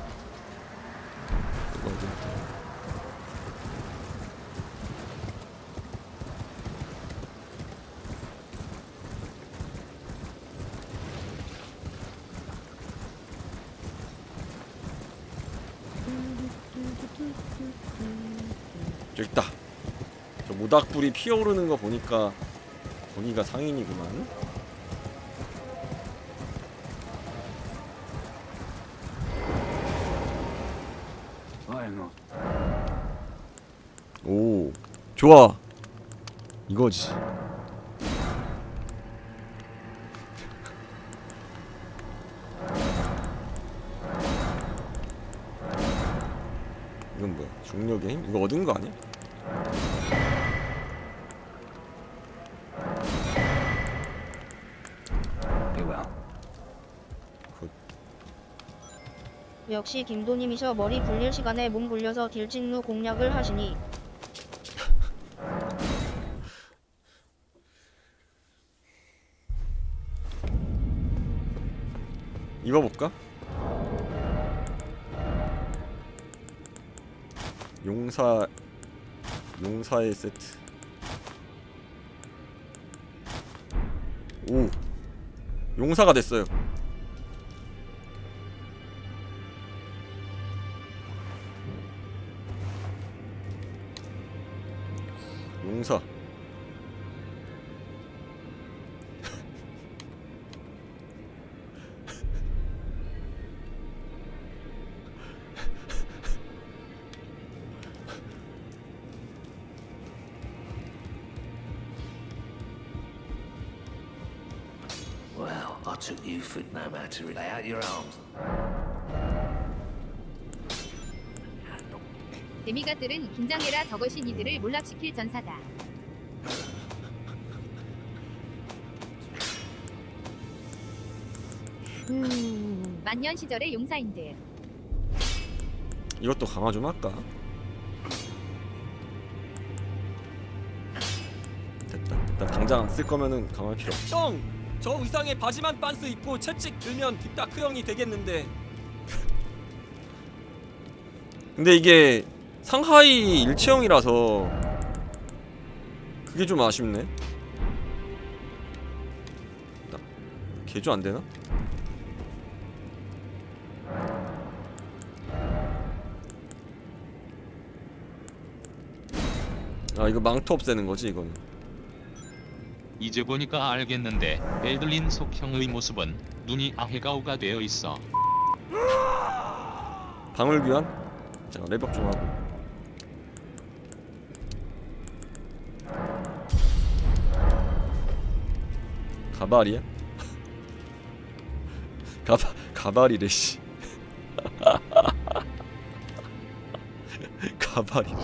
저 있다. 저 모닥불이 피어오르는 거 보니까 거기가 상인이구만. 오, 좋아. 이거지. 이건 뭐야? 중력의 힘? 이거 얻은 거 아니야? 역시 김도님이셔. 머리 굴릴 시간에 몸 굴려서 딜진루 공략을 하시니. 입어볼까? 용사의 세트. 오, 용사가 됐어요. 용사. took you for nomad to relay out your arms. 데미갓들은 긴장해라. 저것이 니들을 몰락시킬 전사다. 만년 시절의 용사인들. 이것도 강화 좀 할까? 됐다. 일단 당장 쓸 거면은 강화할 필요 없어. 형! 저 의상에 바지만 반스 입고 채찍 들면 딥다크 형이 되겠는데. 근데 이게 상하이 일체형이라서 그게 좀 아쉽네. 개조 안 되나? 아 이거 망토 없애는 거지 이거는. 이제 보니까 알겠는데 엘든링 속형의 모습은 눈이 아해가오가 되어 있어. 방울 교환? 자 랩업 좀 하고. 가발이야? 가발이래 씨. 가발이래.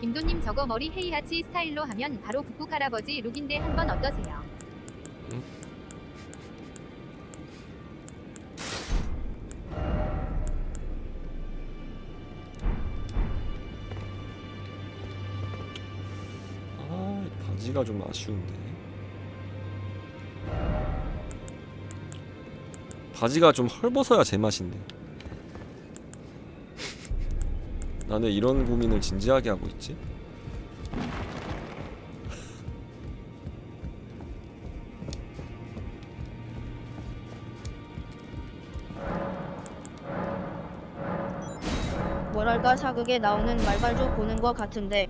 김도님 저거 머리 헤이하치 스타일로 하면 바로 북극 할아버지 룩인데 한번 어떠세요? 아 바지가 좀 아쉬운데. 바지가 좀 헐벗어야 제맛인데. 나는 이런 고민을 진지하게 하고 있지? 뭐랄까 사극에 나오는 말발조 보는 거 같은데.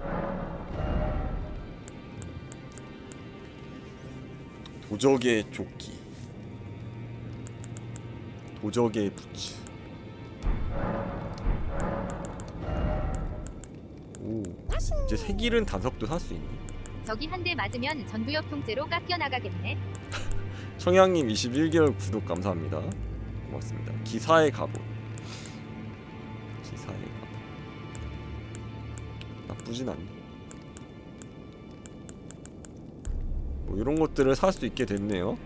도적의 조끼, 도적의 부츠. 이제 새길은 단석도 살 수 있네. 저기 한 대 맞으면 전두엽 통째로 깎여 나가겠네. 청양님 21개월 구독 감사합니다. 고맙습니다. 기사의 갑옷. 기사의 갑옷. 나쁘진 않네. 뭐 이런 것들을 살 수 있게 됐네요.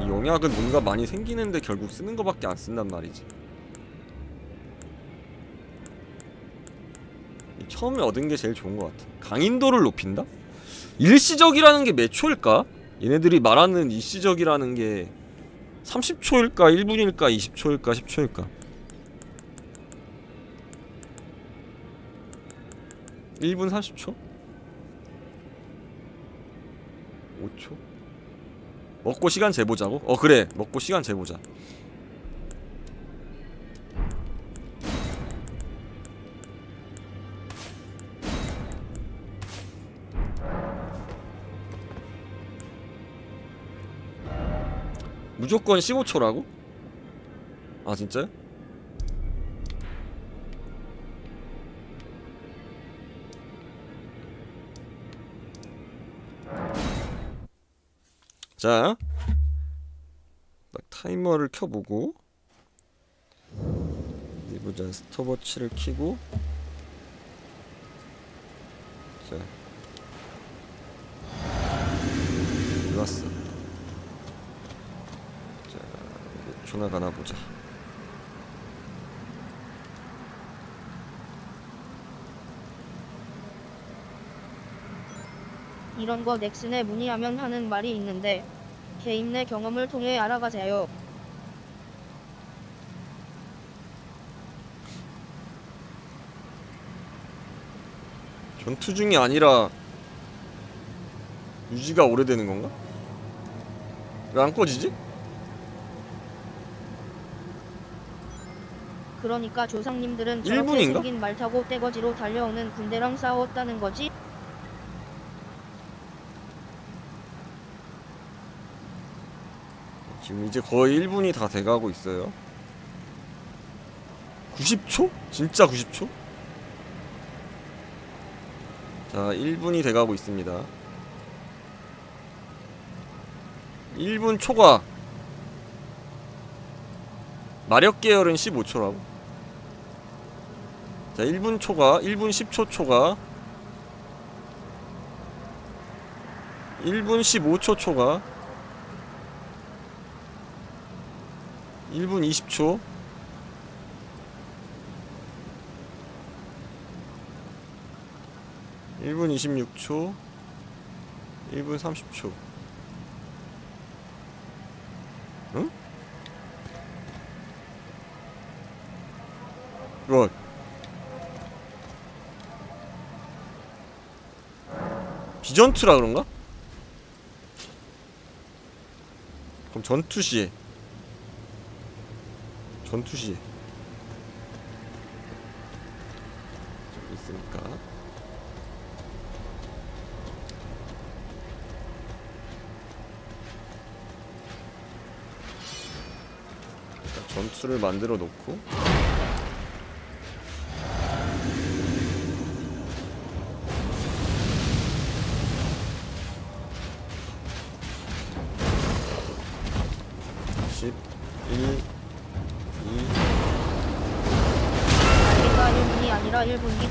이 영약은 뭔가 많이 생기는데 결국 쓰는 거밖에 안 쓴단 말이지. 처음에 얻은 게 제일 좋은 것 같아. 강인도를 높인다? 일시적이라는 게 몇 초일까? 얘네들이 말하는 일시적이라는 게 30초일까? 1분일까? 20초일까? 10초일까? 1분 30초? 5초? 먹고 시간 재보자고? 어 그래! 먹고 시간 재보자. 무조건 15초라고? 아 진짜요? 자, 타이머를 켜보고 어디 보자. 스톱워치를 켜고. 자, 들어왔어. 자, 몇 초나 가나 보자. 이런 거 넥슨에 문의하면 하는 말이 있는데 개인의 경험을 통해 알아가세요. 전투 중이 아니라 유지가 오래되는 건가? 왜 안 꺼지지? 그러니까 조상님들은 저렇게 생긴 말 타고 떼거지로 달려오는 군대랑 싸웠다는 거지? 지금 이제 거의 1분이 다 돼가고 있어요. 90초? 진짜 90초? 자, 1분이 돼가고 있습니다. 1분 초과. 마력 계열은 15초라고. 자, 1분 초과, 1분 10초 초과, 1분 15초 초과, 1분 20초, 1분 26초, 1분 30초. 응? 롯. 비전투라 그런가? 그럼 전투시에. 전투시에. 좀 있으니까. 일단 전투를 만들어 놓고.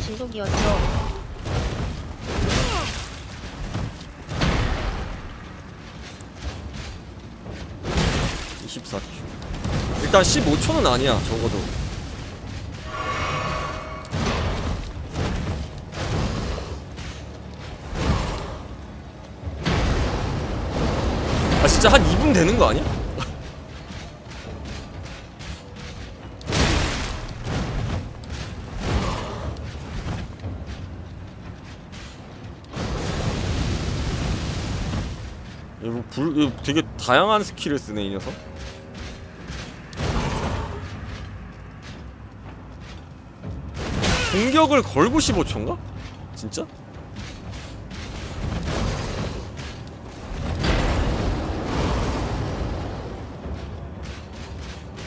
지속이었죠. 네. 24초. 일단 15초는 아니야, 적어도. 아, 진짜 한 2분 되는 거 아니야? 이거 되게 다양한 스킬을 쓰네, 이 녀석. 공격을 걸고 15초인가? 진짜?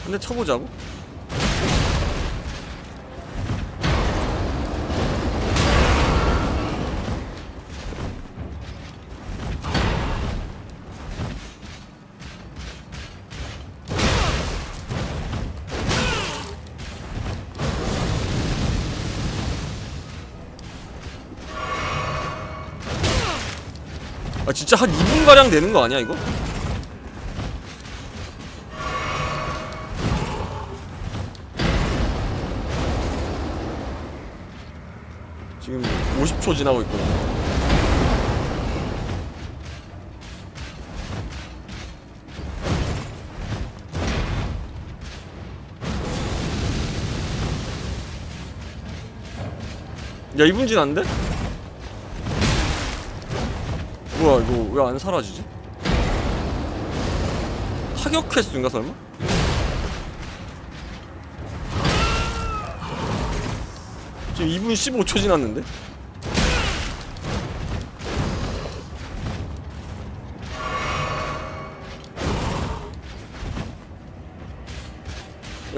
근데 쳐보자고? 아, 진짜 한 2분가량 되는 거 아니야, 이거? 지금 50초 지나고 있거든. 야, 2분 지났는데? 뭐야, 이거 왜 안 사라지지? 타격 횟수인가 설마? 지금 2분 15초 지났는데? 야,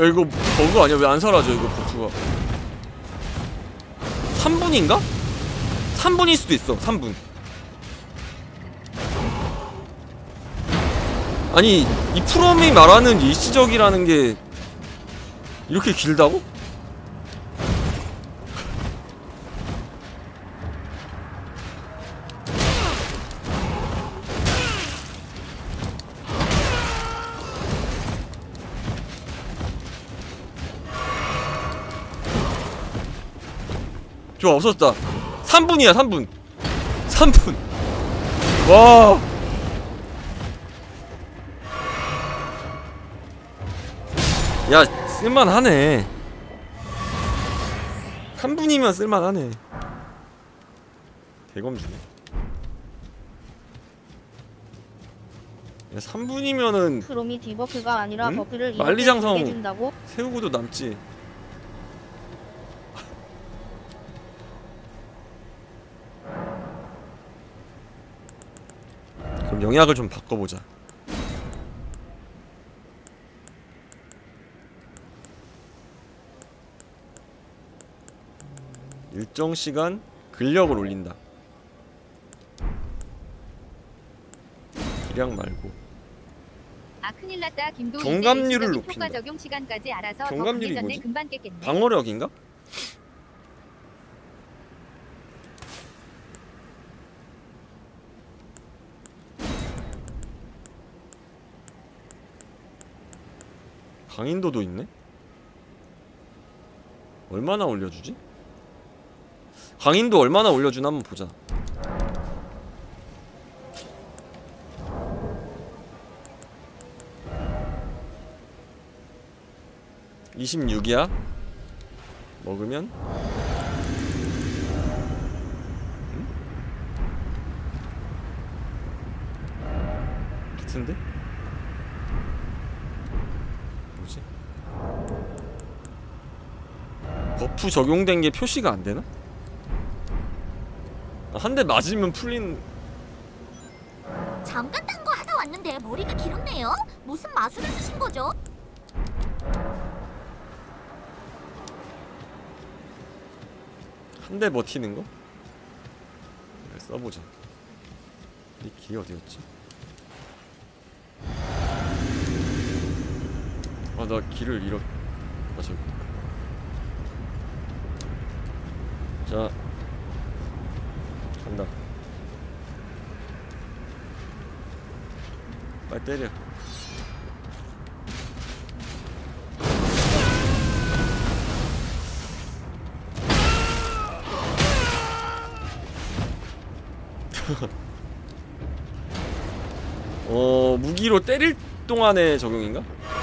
이거 버그 아니야? 왜 안 사라져, 이거 부추가? 3분인가? 3분일 수도 있어, 3분. 아니, 이 프롬이 말하는 일시적이라는 게 이렇게 길다고? 좋아, 없었다. 3분이야, 3분. 3분. 와. 야, 쓸만하네. 3분이면 쓸만하네. 개검주네. 3분이면은 그롬이 디버프가 아니라 응? 버프를 만리장성 세우고도 남지. 그럼 영약을 좀 바꿔보자. 일정 시간 근력을 올린다. 기량 말고. 아, 큰일 났다. 김도 경감률을 높인다. 적용 시간까지 알아서 경감률이 뭐지? 금방 깼겠네. 방어력인가? 강인도도 있네? 얼마나 올려주지? 강인도 얼마나 올려주나 한번 보자. (26이야) 먹으면 같은데? 뭐지? 버프 적용된 게 표시가 안 되나? 아, 한 대 맞으면 풀린. 잠깐 딴 거 하다 왔는데 머리가 길었네요. 무슨 마술을 쓰신 거죠? 한 대 버티는 거? 그래, 써보자. 이 길이 어디였지? 아, 나 길을 잃었. 아, 저기. 자, 간다. 빨리 때려. 어, 무기로 때릴 동안의 적용인가? 잠깐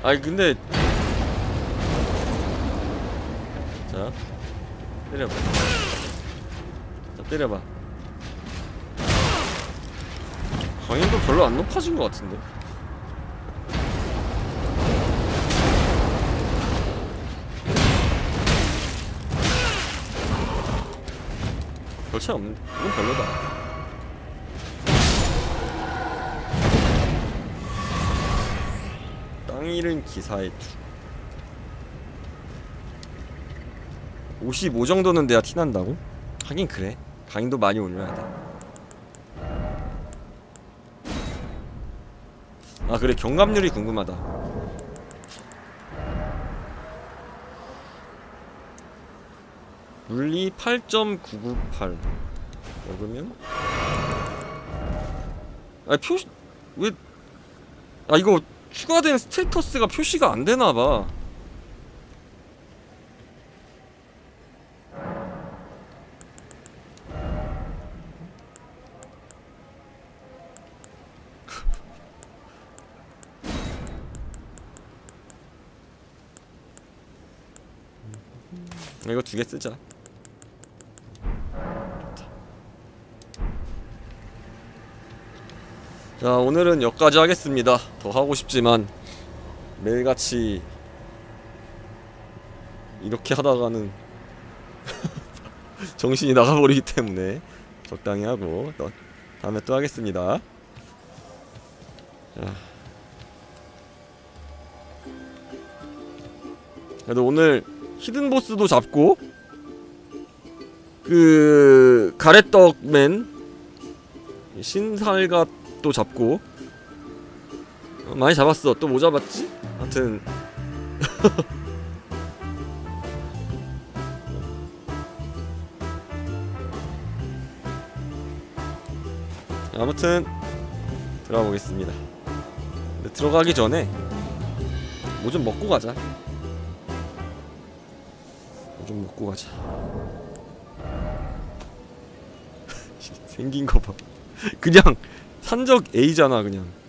보자. 아니 근데 자 때려봐. 자 때려봐. 강인도 별로 안 높아진 것 같은데. 별 차이 없는데? 이건 별로다. 땅 잃은 기사의 투. 55 정도는 내야 티난다고? 하긴 그래. 강인도 많이 올려야 돼. 아 그래, 경감률이 궁금하다. 물리 8.998 먹으면? 아 표시.. 왜.. 아 이거 추가된 스테이터스가 표시가 안 되나봐. 이거 두 개 쓰자. 자, 오늘은 여기까지 하겠습니다. 더 하고 싶지만 매일같이 이렇게 하다가는 정신이 나가버리기 때문에 적당히 하고 또 다음에 또 하겠습니다. 자. 그래도 오늘 히든보스도 잡고 그... 가래떡맨 신살가 또 잡고 많이 잡았어. 또 뭐 잡았지? 하여튼 아무튼 들어가 보겠습니다. 근데 들어가기 전에 뭐 좀 먹고 가자. 뭐 좀 먹고 가자. 생긴 거 봐. 그냥 산적 A잖아 그냥.